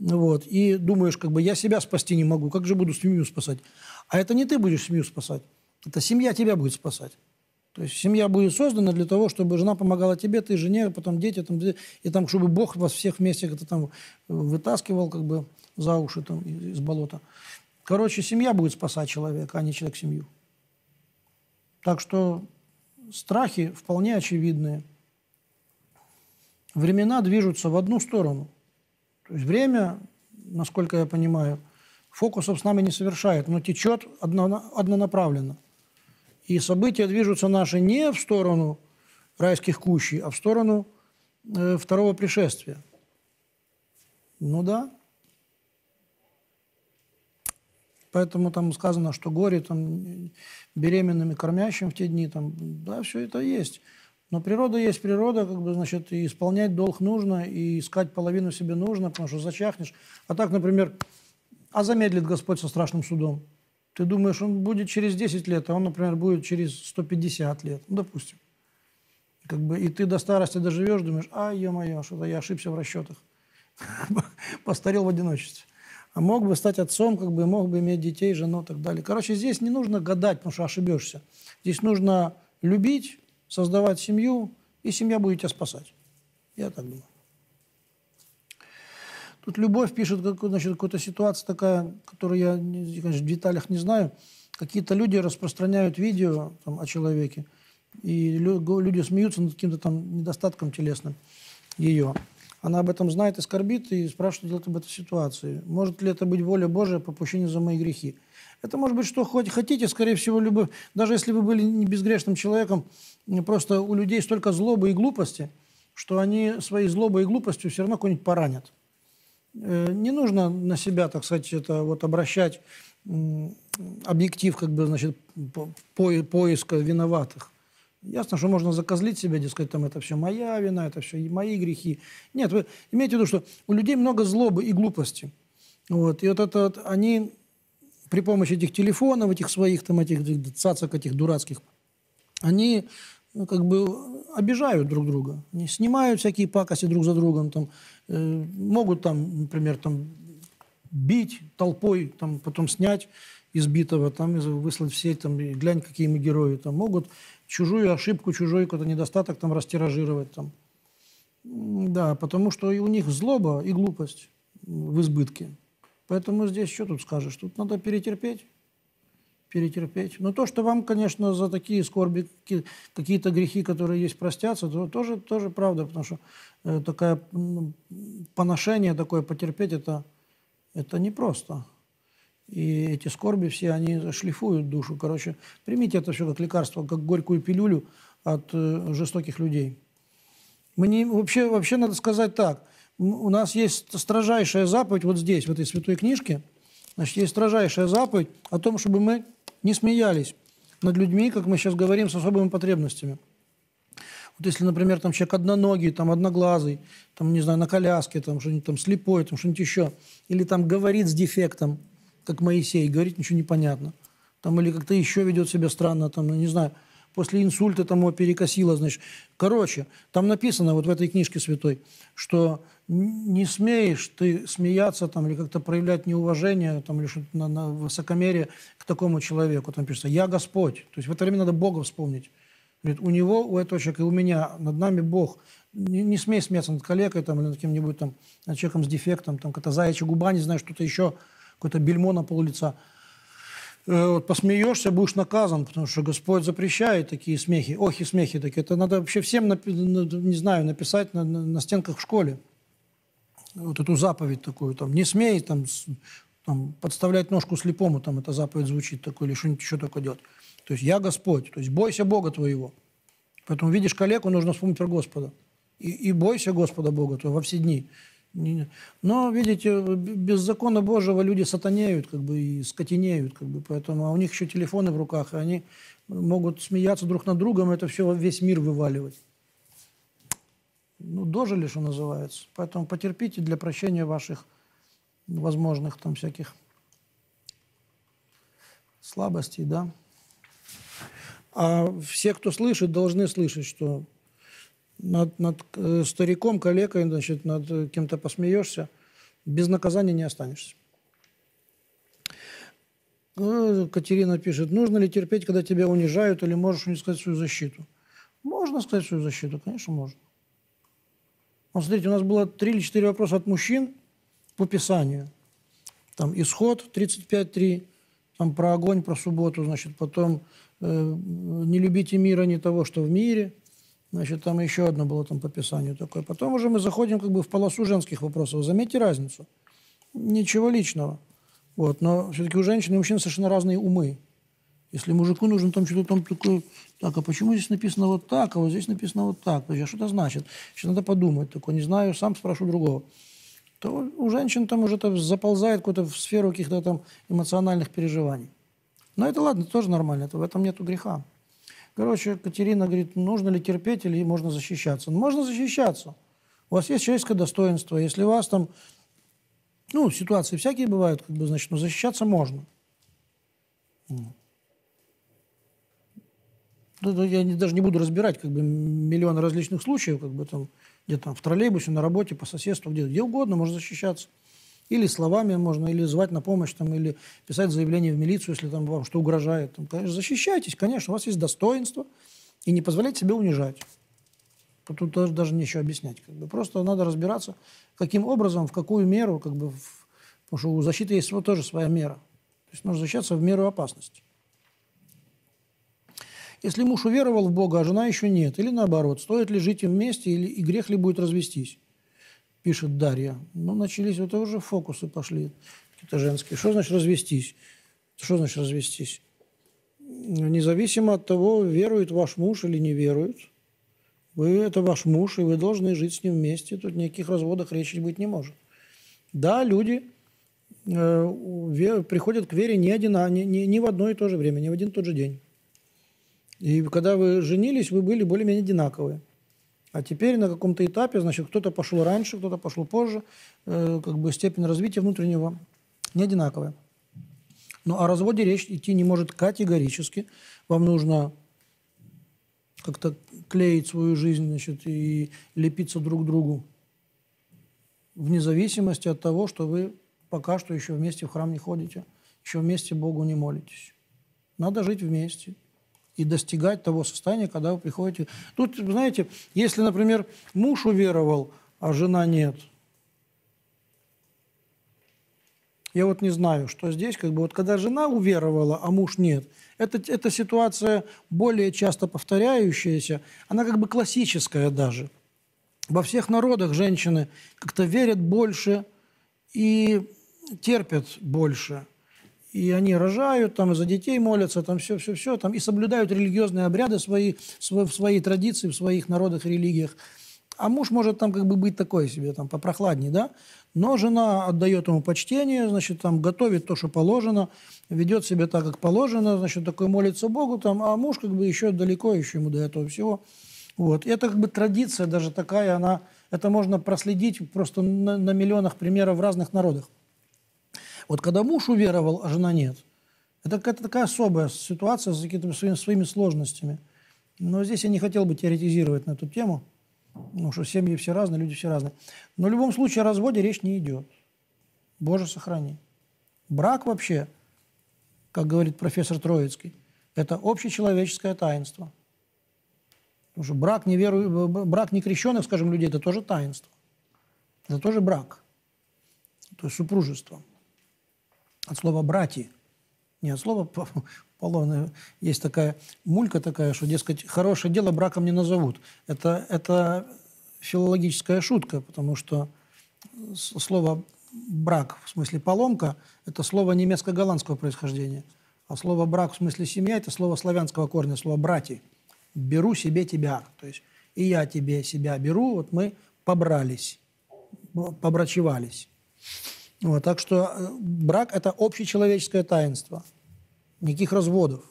Вот, и думаешь, как бы, я себя спасти не могу, как же буду семью спасать? А это не ты будешь семью спасать, это семья тебя будет спасать. То есть семья будет создана для того, чтобы жена помогала тебе, ты жене, потом дети, там, и там, чтобы Бог вас всех вместе как-то там вытаскивал как бы за уши там, из болота. Короче, семья будет спасать человека, а не человек семью. Так что страхи вполне очевидные. Времена движутся в одну сторону. То есть время, насколько я понимаю, фокусов с нами не совершает, но течет однонаправленно. И события движутся наши не в сторону райских кущей, а в сторону э, второго пришествия. Ну да. Поэтому там сказано, что горе там, беременным и кормящим в те дни. Там, да, все это есть. Но природа есть природа, как бы, значит, и исполнять долг нужно, и искать половину себе нужно, потому что зачахнешь. А так, например, а замедлит Господь со страшным судом. Ты думаешь, он будет через десять лет, а он, например, будет через сто пятьдесят лет, ну, допустим. Как бы, и ты до старости доживешь, думаешь, а, ё-моё, что-то я ошибся в расчетах, постарел в одиночестве. А мог бы стать отцом, как бы, мог бы иметь детей, жену и так далее. Короче, здесь не нужно гадать, потому что ошибешься. Здесь нужно любить, создавать семью, и семья будет тебя спасать. Я так думаю. Тут Любовь пишет, значит, какая-то ситуация такая, которую я, конечно, в деталях не знаю. Какие-то люди распространяют видео там, о человеке, и люди смеются над каким-то там недостатком телесным ее. Она об этом знает и скорбит, и спрашивает делать об этой ситуации. Может ли это быть воля Божия по прощению за мои грехи? Это может быть, что хоть хотите, скорее всего, любовь. Даже если вы были не безгрешным человеком, просто у людей столько злобы и глупости, что они своей злобой и глупостью все равно кого-нибудь поранят. Не нужно на себя, так сказать, это вот обращать объектив, как бы, значит, по, поиска виноватых. Ясно, что можно закозлить себя, дескать, там это все моя вина, это все мои грехи. Нет, вы имеете в виду, что у людей много злобы и глупости. Вот, и вот это вот они... при помощи этих телефонов, этих своих, там, этих цацок, этих дурацких, они ну, как бы обижают друг друга, они снимают всякие пакости друг за другом, там, э, могут, там, например, там, бить толпой, там, потом снять избитого, там, выслать в сеть, там, глянь, какие мы герои, там, могут чужую ошибку, чужой какой-то недостаток там, растиражировать. Там. Да, потому что и у них злоба и глупость в избытке. Поэтому здесь что тут скажешь? Тут надо перетерпеть. Перетерпеть. Но то, что вам, конечно, за такие скорби, какие-то грехи, которые есть, простятся, то тоже, тоже правда, потому что такое поношение, такое потерпеть, это, это непросто. И эти скорби все, они шлифуют душу. Короче, примите это все как лекарство, как горькую пилюлю от жестоких людей. Мне вообще, вообще надо сказать так. У нас есть строжайшая заповедь вот здесь, в этой святой книжке. Значит, есть строжайшая заповедь о том, чтобы мы не смеялись над людьми, как мы сейчас говорим, с особыми потребностями. Вот если, например, там человек одноногий, там, одноглазый, там, не знаю, на коляске, там, что-нибудь там слепой, там, что-нибудь еще, или там говорит с дефектом, как Моисей, говорит ничего непонятно, там, или как-то еще ведет себя странно, там, ну, не знаю. после инсульта там его перекосило, значит. Короче, там написано вот в этой книжке святой, что не смеешь ты смеяться там, или как-то проявлять неуважение там, или что-то на, на высокомерие к такому человеку. Там пишется «Я Господь». То есть в это время надо Бога вспомнить. Говорит, у него, у этого человека и у меня, над нами Бог. Не, не смей смеяться над коллегой там, или над кем-нибудь, там, над человеком с дефектом, там какая-то заячья губа, не знаю, что-то еще, какое-то бельмо на пол лица. Э, вот, посмеешься, будешь наказан, потому что Господь запрещает такие смехи, ох и смехи такие. Это надо вообще всем, не знаю, написать на, на, на стенках в школе. Вот эту заповедь такую, там, не смей там, с, там, подставлять ножку слепому, там, эта заповедь звучит такой, или что-нибудь еще такое делать. То есть «Я Господь», то есть «Бойся Бога твоего». Поэтому видишь коллегу, нужно вспомнить про Господа. И, и бойся Господа Бога твоего во все дни. Но, видите, без закона Божьего люди сатанеют, как бы, и скотинеют, как бы, поэтому, а у них еще телефоны в руках, и они могут смеяться друг над другом, это все весь мир вываливать. Ну, дожили, что называется. Поэтому потерпите для прощения ваших возможных там всяких слабостей, да. А все, кто слышит, должны слышать, что над, над стариком, калекой, значит, над кем-то посмеешься, без наказания не останешься. Катерина пишет, нужно ли терпеть, когда тебя унижают, или можешь сказать свою защиту? Можно сказать свою защиту, конечно, можно. Вот смотрите, у нас было три или четыре вопроса от мужчин по Писанию. Там Исход тридцать пять три, там про огонь, про субботу, значит, потом... не любите мира, не того, что в мире. Значит, там еще одно было там по Писанию такое. Потом уже мы заходим как бы в полосу женских вопросов. Заметьте разницу. Ничего личного. Вот. Но все-таки у женщин и мужчин совершенно разные умы. Если мужику нужно там что-то там такое... Так, а почему здесь написано вот так, а вот здесь написано вот так? А что это значит? Сейчас надо подумать. Такое не знаю, сам спрошу другого. То у женщин там уже там заползает какую-то в сферу каких-то там эмоциональных переживаний. Но это ладно, тоже нормально, это, в этом нету греха. Короче, Катерина говорит, нужно ли терпеть или можно защищаться? Ну, можно защищаться. У вас есть человеческое достоинство. Если у вас там, ну, ситуации всякие бывают, как бы, значит, но защищаться можно. Я не, даже не буду разбирать, как бы, миллион различных случаев, как бы, там, где там в троллейбусе, на работе, по соседству, где, где угодно можно защищаться. Или словами можно, или звать на помощь, там, или писать заявление в милицию, если там вам что угрожает. Там, конечно, защищайтесь, конечно, у вас есть достоинство, и не позволяйте себе унижать. Тут даже, даже нечего объяснять. Как бы. Просто надо разбираться, каким образом, в какую меру, как бы, в... потому что у защиты есть тоже своя мера. То есть нужно защищаться в меру опасности. Если муж уверовал в Бога, а жена еще нет, или наоборот, стоит ли жить им вместе, или и грех ли будет развестись? Пишет Дарья. Ну, начались вот уже фокусы пошли какие-то женские. Что значит развестись? Что значит развестись? Независимо от того, верует ваш муж или не верует, вы это ваш муж, и вы должны жить с ним вместе. Тут никаких разводах речи быть не может. Да, люди э, вер, приходят к вере не, один, а не, не, не в одно и то же время, не в один и тот же день. И когда вы женились, вы были более-менее одинаковые. А теперь на каком-то этапе, значит, кто-то пошел раньше, кто-то пошел позже, э, как бы степень развития внутреннего не одинаковая. Но о разводе речь идти не может категорически. Вам нужно как-то клеить свою жизнь, значит, и лепиться друг к другу, вне зависимости от того, что вы пока что еще вместе в храм не ходите, еще вместе Богу не молитесь. Надо жить вместе и достигать того состояния, когда вы приходите. Тут, знаете, если, например, муж уверовал, а жена нет, я вот не знаю, что здесь, как бы, вот когда жена уверовала, а муж нет, это, это ситуация более часто повторяющаяся, она как бы классическая даже. Во всех народах женщины как-то верят больше и терпят больше. И они рожают, там, и за детей молятся, там, все-все-все, там, и соблюдают религиозные обряды свои, свои, в свои традиции, в своих народах, религиях. А муж может там как бы быть такой себе, там, попрохладнее, да? Но жена отдает ему почтение, значит, там, готовит то, что положено, ведет себя так, как положено, значит, такой молится Богу, там, а муж как бы еще далеко, еще ему до этого всего. Вот. И это как бы традиция даже такая, она, это можно проследить просто на, на миллионах примеров в разных народах. Вот когда муж уверовал, а жена нет, это какая-то такая особая ситуация с какими-то своими, своими сложностями. Но здесь я не хотел бы теоретизировать на эту тему, потому что семьи все разные, люди все разные. Но в любом случае о разводе речь не идет. Боже, сохрани. Брак вообще, как говорит профессор Троицкий, это общечеловеческое таинство. Потому что брак неверу... брак некрещенных, скажем, людей, это тоже таинство. Это тоже брак. То есть супружество. От слова «братья». Не от слова половное. Есть такая мулька такая, что, дескать, хорошее дело браком не назовут. Это, это филологическая шутка, потому что слово «брак» в смысле «поломка» – это слово немецко-голландского происхождения. А слово «брак» в смысле «семья» – это слово славянского корня, слово «братья». «Беру себе тебя». То есть и я тебе себя беру, вот мы побрались, побрачевались. Вот, так что брак – это общечеловеческое таинство. Никаких разводов.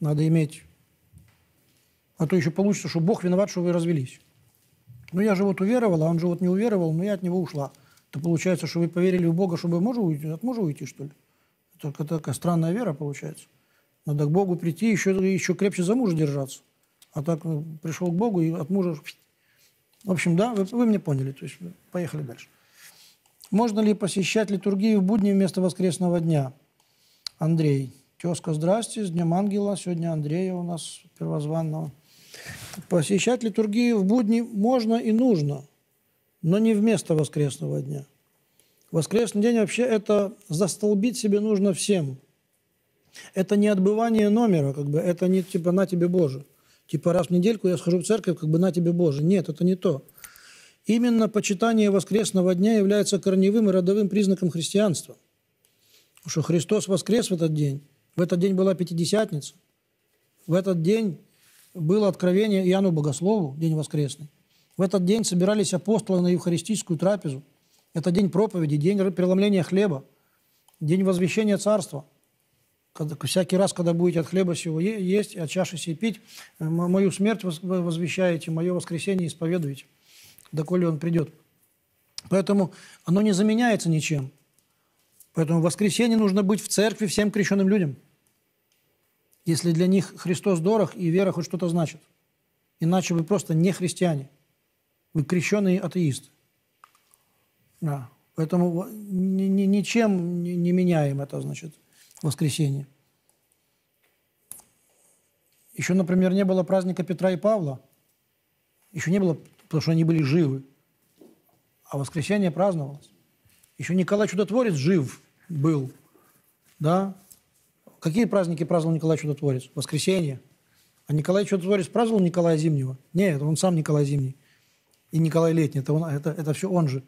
Надо иметь. А то еще получится, что Бог виноват, что вы развелись. Ну, я же вот уверовала, а он же вот не уверовал, но я от него ушла. То получается, что вы поверили в Бога, чтобы мужа уйти, от мужа уйти, что ли? Только такая странная вера получается. Надо к Богу прийти, еще, еще крепче за мужа держаться. А так пришел к Богу и от мужа... В общем, да, вы, вы меня поняли. То есть поехали дальше. Можно ли посещать литургию в будни вместо воскресного дня? Андрей. Тезка, здрасте, с Днем Ангела. Сегодня Андрея у нас первозванного. Посещать литургию в будни можно и нужно, но не вместо воскресного дня. Воскресный день вообще это застолбить себе нужно всем. Это не отбывание номера, как бы, это не типа «на тебе, Боже». Типа раз в недельку я схожу в церковь, как бы «на тебе, Боже». Нет, это не то. Именно почитание воскресного дня является корневым и родовым признаком христианства. Потому что Христос воскрес в этот день. В этот день была Пятидесятница. В этот день было откровение Иоанну Богослову, день воскресный. В этот день собирались апостолы на евхаристическую трапезу. Это день проповеди, день преломления хлеба, день возвещения царства. Всякий раз, когда будете от хлеба сего есть, от чаши сей пить, мою смерть возвещаете, мое воскресение исповедуете, доколе он придет. Поэтому оно не заменяется ничем. Поэтому в воскресенье нужно быть в церкви всем крещенным людям, если для них Христос дорог и вера хоть что-то значит. Иначе вы просто не христиане, вы крещеные атеисты. Да. Поэтому ничем не меняем это, значит, воскресенье. Еще, например, не было праздника Петра и Павла. Еще не было, потому что они были живы. А воскресенье праздновалось. Еще Николай Чудотворец жив был. Да? Какие праздники праздновал Николай Чудотворец? Воскресенье. А Николай Чудотворец праздновал Николая Зимнего? Нет, он сам Николай Зимний. И Николай Летний. Это, он, это, это все он же.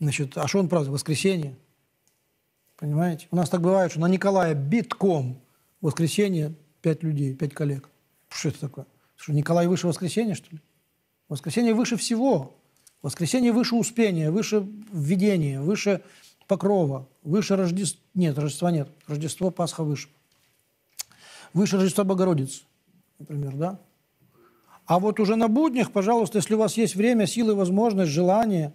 Значит, а что он праздновал? Воскресенье. Понимаете? У нас так бывает, что на Николая битком в воскресенье пять людей, пять коллег. Что это такое? Что, Николай выше воскресенья, что ли? Воскресенье выше всего. Воскресенье выше Успения, выше Введения, выше Покрова, выше Рождества... Нет, Рождества нет. Рождество, Пасха выше. Выше Рождества Богородицы, например, да? А вот уже на буднях, пожалуйста, если у вас есть время, силы, возможность, желание...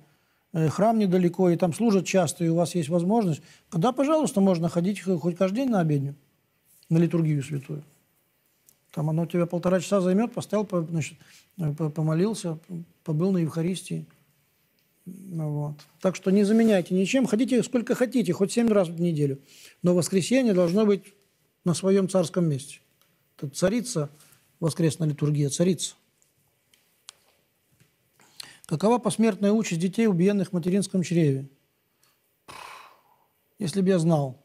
Храм недалеко, и там служат часто, и у вас есть возможность. Когда, пожалуйста, можно ходить хоть каждый день на обедню, на литургию святую. Там оно тебя полтора часа займет, поставил, значит, помолился, побыл на Евхаристии. Вот. Так что не заменяйте ничем. Ходите сколько хотите, хоть семь раз в неделю. Но воскресенье должно быть на своем царском месте. Это царица, воскресная литургия, царица. Какова посмертная участь детей, убиенных в материнском чреве? Если бы я знал,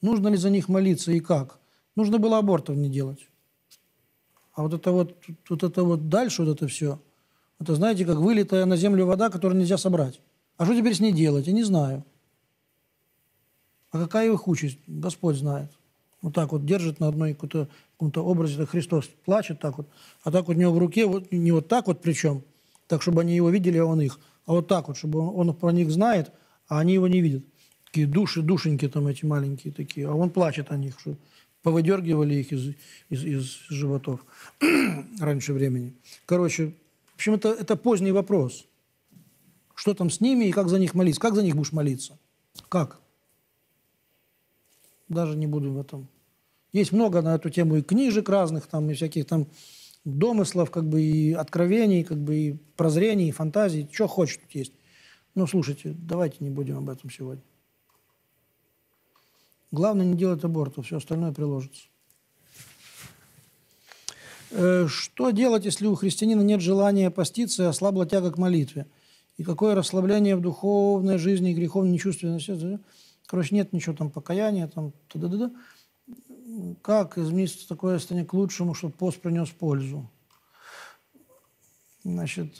нужно ли за них молиться и как? Нужно было абортов не делать. А вот это вот, вот это вот дальше, вот это все, это, знаете, как вылитая на землю вода, которую нельзя собрать. А что теперь с ней делать? Я не знаю. А какая их участь? Господь знает. Вот так вот держит на одной какой-то, каком-то образе, так Христос плачет так вот, а так вот у него в руке, вот, не вот так вот причем, так, чтобы они его видели, а он их. А вот так вот, чтобы он, он про них знает, а они его не видят. Такие души, душеньки там эти маленькие такие. А он плачет о них, что повыдергивали их из, из, из животов раньше времени. Короче, в общем, это, это поздний вопрос. Что там с ними и как за них молиться? Как за них будешь молиться? Как? Даже не буду в этом Есть много на эту тему и книжек разных, там, и всяких там домыслов, как бы, и откровений, как бы, и прозрений, и фантазий, что хочешь тут есть. Ну, слушайте, давайте не будем об этом сегодня. Главное не делать абортов, все остальное приложится. Что делать, если у христианина нет желания поститься и ослабла тяга к молитве? И какое расслабление в духовной жизни и греховной нечувственности? Короче, нет ничего там покаяния, там, та-да-да-да. Как изменить такое состояние к лучшему, чтобы пост принес пользу? Значит,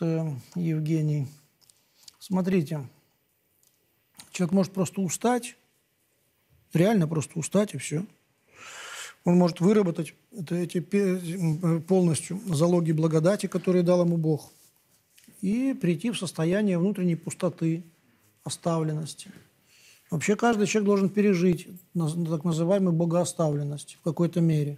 Евгений, смотрите, человек может просто устать, реально просто устать, и все. Он может выработать эти полностью залоги благодати, которые дал ему Бог, и прийти в состояние внутренней пустоты, оставленности. Вообще каждый человек должен пережить так называемую богооставленность в какой-то мере.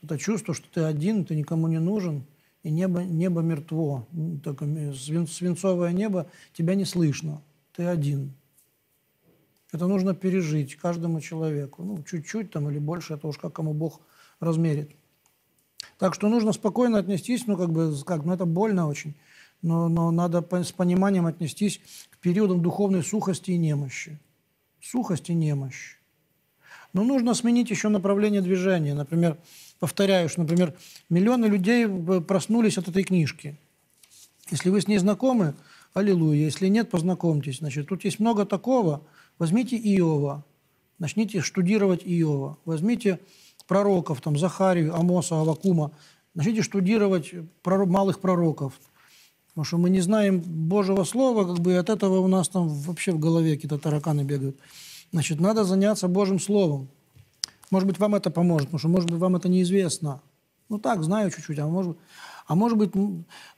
Это чувство, что ты один, ты никому не нужен, и небо, небо мертво, свинцовое небо, тебя не слышно, ты один. Это нужно пережить каждому человеку, ну, чуть-чуть там или больше, это уж как кому Бог размерит. Так что нужно спокойно отнестись, ну, как бы, как, ну, это больно очень, но, но надо с пониманием отнестись к периодам духовной сухости и немощи. Сухость и немощь. Но нужно сменить еще направление движения. Например, повторяешь, например, миллионы людей проснулись от этой книжки. Если вы с ней знакомы, аллилуйя, если нет, познакомьтесь. Значит, тут есть много такого. Возьмите Иова, начните штудировать Иова. Возьмите пророков, там, Захарию, Амоса, Аввакума. Начните штудировать пророк, малых пророков. Потому что мы не знаем Божьего Слова, как бы, и от этого у нас там вообще в голове какие-то тараканы бегают. Значит, надо заняться Божьим Словом. Может быть, вам это поможет, потому что, может быть, вам это неизвестно. Ну так, знаю чуть-чуть, а может, а может быть,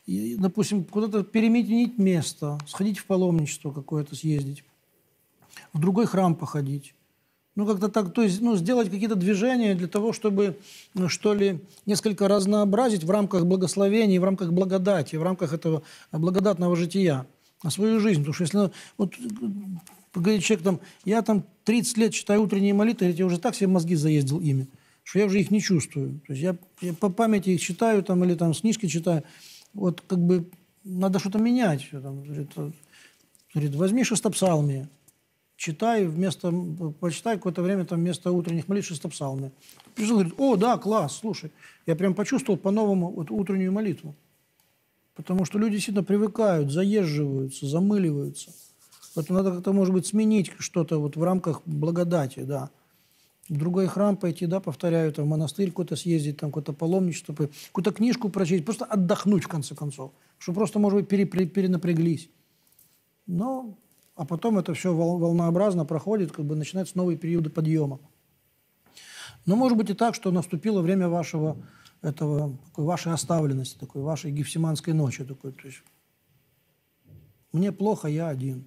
допустим, куда-то переменить место, сходить в паломничество какое-то, съездить, в другой храм походить. Ну, как-то так, то есть, ну, сделать какие-то движения для того, чтобы, ну, что ли, несколько разнообразить в рамках благословений, в рамках благодати, в рамках этого благодатного жития свою жизнь. Потому что если, вот, говорит человек, там, я там тридцать лет читаю утренние молитвы, я уже так себе мозги заездил ими, что я уже их не чувствую. То есть я, я по памяти их читаю, там, или там с книжки читаю. Вот, как бы, надо что-то менять. Там, говорит, говорит, возьми шестопсалмия. Читай вместо, почитай какое-то время там вместо утренних молитв шестопсалмы. Пришел, говорит, о, да, класс, слушай, я прям почувствовал по-новому вот утреннюю молитву. Потому что люди действительно привыкают, заезживаются, замыливаются. Поэтому надо как-то, может быть, сменить что-то вот в рамках благодати, да. В другой храм пойти, да, повторяю, там, в монастырь какой-то съездить, там, какое-то паломничество, какую-то книжку прочесть, просто отдохнуть, в конце концов. Что просто, может быть, пере- перенапряглись. Но... А потом это все волнообразно проходит, как бы начинаются новые периоды подъема. Но может быть и так, что наступило время вашего, этого, такой, вашей оставленности, такой, вашей гефсиманской ночи. Такой, то есть, мне плохо, я один.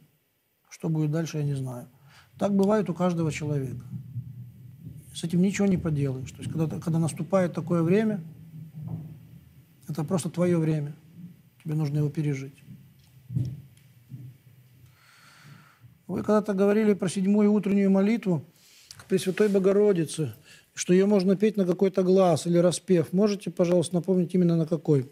Что будет дальше, я не знаю. Так бывает у каждого человека. С этим ничего не поделаешь. То есть, когда, когда наступает такое время, это просто твое время. Тебе нужно его пережить. Вы когда-то говорили про седьмую утреннюю молитву к Пресвятой Богородице, что ее можно петь на какой-то глас или распев. Можете, пожалуйста, напомнить именно на какой?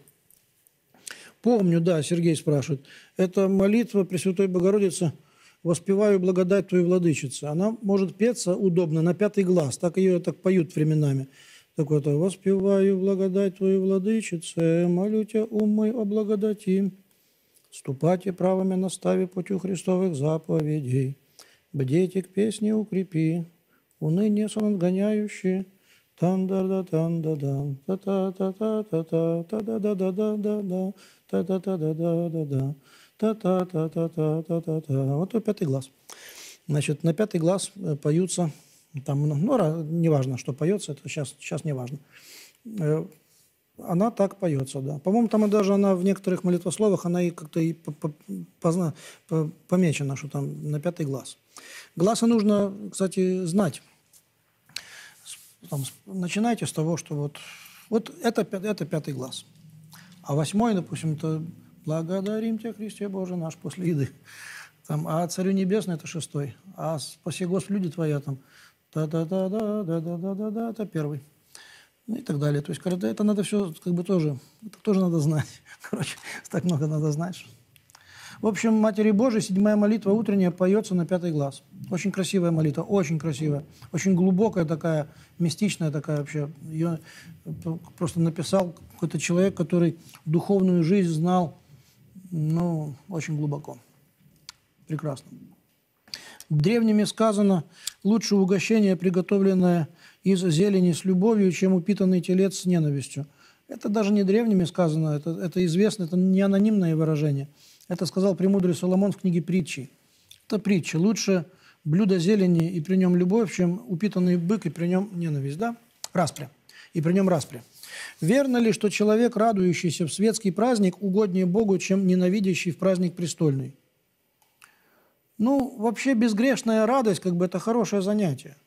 Помню, да, Сергей спрашивает. Это молитва Пресвятой Богородицы «Воспеваю благодать твою, владычице». Она может петься удобно на пятый глаз, так ее так поют временами. Такое-то «Воспеваю благодать твою, владычице, молю тебя, ум мой, о благодати». Ступайте правыми настави путю Христовых заповедей, бдейте к песне укрепи, уныние сон отгоняющий, тан да да тан да дан та та та та та та та да да да да да да та та та да да да да та та та та та та та та. Вот и пятый глаз. Значит, на пятый глаз поются там, ну, неважно, что поется, это сейчас сейчас неважно. Она так поется, да. По-моему, там и даже она в некоторых молитвословах, она и как-то и помечена, что там на пятый глаз. Глаза нужно, кстати, знать. Там, начинайте с того, что вот, вот это, это пятый глаз. А восьмой, допустим, это «Благодарим тебя, Христе Боже наш, после еды». Там, а «Царю небесный» — это шестой. А «Спаси Господи, люди твоя» — там да-да-да-да-да-да-да-да, это первый. И так далее. То есть это надо все как бы тоже, это тоже надо знать. Короче, так много надо знать. В общем, Матери Божией седьмая молитва утренняя поется на пятый глаз. Очень красивая молитва, очень красивая, очень глубокая такая, мистичная такая вообще. Ее просто написал какой-то человек, который духовную жизнь знал, ну, очень глубоко. Прекрасно. Древними сказано: лучше угощение, приготовленное из зелени с любовью, чем упитанный телец с ненавистью. Это даже не древними сказано, это, это известно, это не анонимное выражение. Это сказал премудрый Соломон в книге «Притчи». Это притча. Лучше блюдо зелени и при нем любовь, чем упитанный бык и при нем ненависть, да? Распри. И при нем распри. Верно ли, что человек, радующийся в светский праздник, угоднее Богу, чем ненавидящий в праздник престольный? Ну, вообще безгрешная радость, как бы, это хорошее занятие.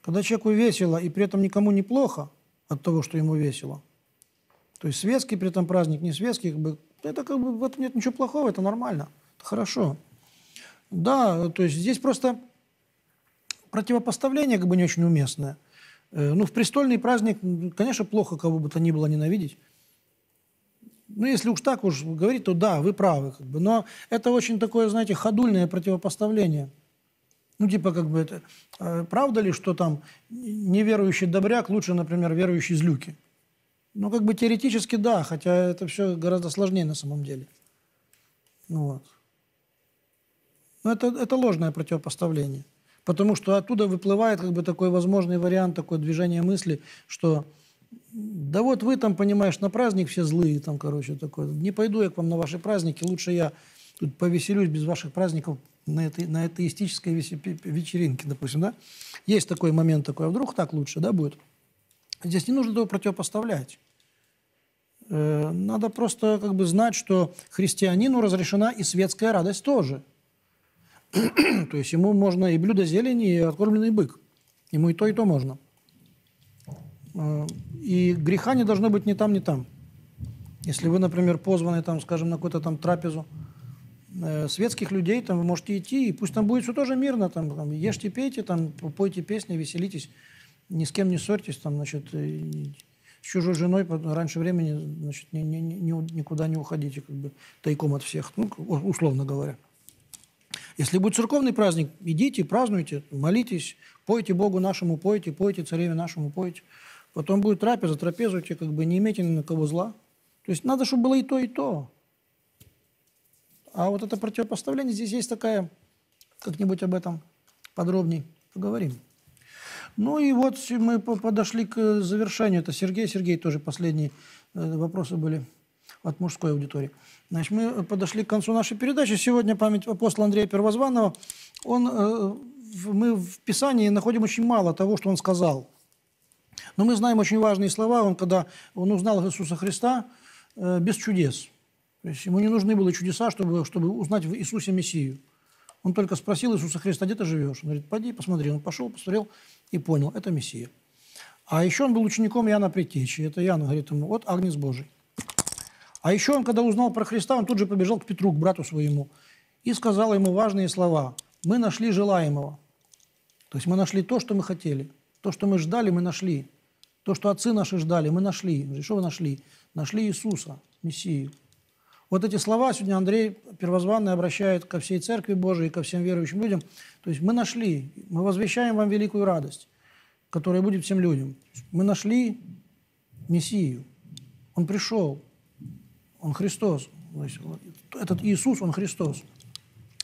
Когда человеку весело, и при этом никому не плохо от того, что ему весело. То есть светский при этом праздник, не светский, как бы, это как бы в этом нет ничего плохого, это нормально, это хорошо. Да, то есть здесь просто противопоставление как бы не очень уместное. Ну, в престольный праздник, конечно, плохо кого бы то ни было ненавидеть. Ну, если уж так уж говорить, то да, вы правы, как бы. Но это очень такое, знаете, ходульное противопоставление. Ну, типа, как бы, это, э, правда ли, что там неверующий добряк лучше, например, верующий злюки? Ну, как бы теоретически да, хотя это все гораздо сложнее на самом деле. Ну, вот. Но это, это ложное противопоставление. Потому что оттуда выплывает, как бы, такой возможный вариант, такое движение мысли, что да вот вы там, понимаешь, на праздник все злые, там, короче, такое. Не пойду я к вам на ваши праздники, лучше я тут повеселюсь без ваших праздников на этой, на атеистической вечеринке, допустим, да? Есть такой момент такой, а вдруг так лучше, да, будет? Здесь не нужно этого противопоставлять. Надо просто как бы знать, что христианину разрешена и светская радость тоже. То есть ему можно и блюдо зелени, и откормленный бык. Ему и то, и то можно. И греха не должно быть ни там, ни там. Если вы, например, позваны, там, скажем, на какую-то там трапезу светских людей, там вы можете идти, и пусть там будет все тоже мирно, там, там ешьте, пейте, там, пойте песни, веселитесь, ни с кем не ссорьтесь, там, значит, с чужой женой раньше времени, значит, ни, ни, ни, никуда не уходите, как бы, тайком от всех, ну, условно говоря. Если будет церковный праздник, идите, празднуйте, молитесь, пойте Богу нашему, пойте, пойте цареве нашему, пойте. Потом будет трапеза, трапезуйте, как бы, не имейте ни на кого зла. То есть надо, чтобы было и то, и то. А вот это противопоставление, здесь есть такая, как-нибудь об этом подробнее поговорим. Ну и вот мы подошли к завершению. Это Сергей, Сергей тоже последние вопросы были от мужской аудитории. Значит, мы подошли к концу нашей передачи. Сегодня память апостола Андрея Первозванного. Он, мы в Писании находим очень мало того, что он сказал. Но мы знаем очень важные слова. Он, когда он узнал Иисуса Христа, без чудес. То есть ему не нужны были чудеса, чтобы, чтобы узнать в Иисусе Мессию. Он только спросил Иисуса Христа: где ты живешь? Он говорит: пойди, посмотри. Он пошел, посмотрел и понял: это Мессия. А еще он был учеником Иоанна Предтечи. Это Иоанн говорит ему: вот Агнец Божий. А еще он, когда узнал про Христа, он тут же побежал к Петру, к брату своему, и сказал ему важные слова: мы нашли желаемого. То есть мы нашли то, что мы хотели. То, что мы ждали, мы нашли. То, что отцы наши ждали, мы нашли. Он говорит: что вы нашли? Нашли Иисуса, Мессию. Вот эти слова сегодня Андрей Первозванный обращает ко всей Церкви Божией, ко всем верующим людям. То есть мы нашли, мы возвещаем вам великую радость, которая будет всем людям. Мы нашли Мессию. Он пришел, он Христос. Этот Иисус, он Христос.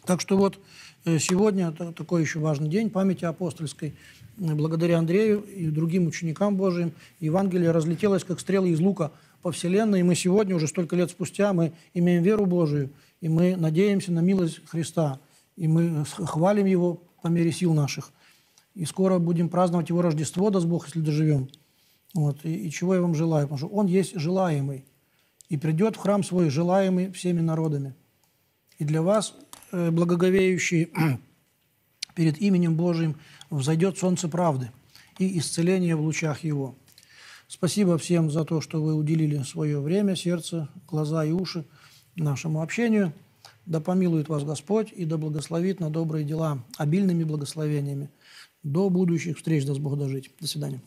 Так что вот сегодня такой еще важный день памяти апостольской. Благодаря Андрею и другим ученикам Божьим Евангелие разлетелось, как стрелы из лука, по вселенной. И мы сегодня, уже столько лет спустя, мы имеем веру Божию, и мы надеемся на милость Христа, и мы хвалим Его по мере сил наших. И скоро будем праздновать Его Рождество, даст Бог, если доживем. Вот. И, и чего я вам желаю? Потому что Он есть желаемый, и придет в храм свой желаемый всеми народами. И для вас, благоговеющие перед именем Божиим, взойдет солнце правды и исцеление в лучах его. Спасибо всем за то, что вы уделили свое время, сердце, глаза и уши нашему общению. Да помилует вас Господь и да благословит на добрые дела обильными благословениями. До будущих встреч, даст Бог дожить. До свидания.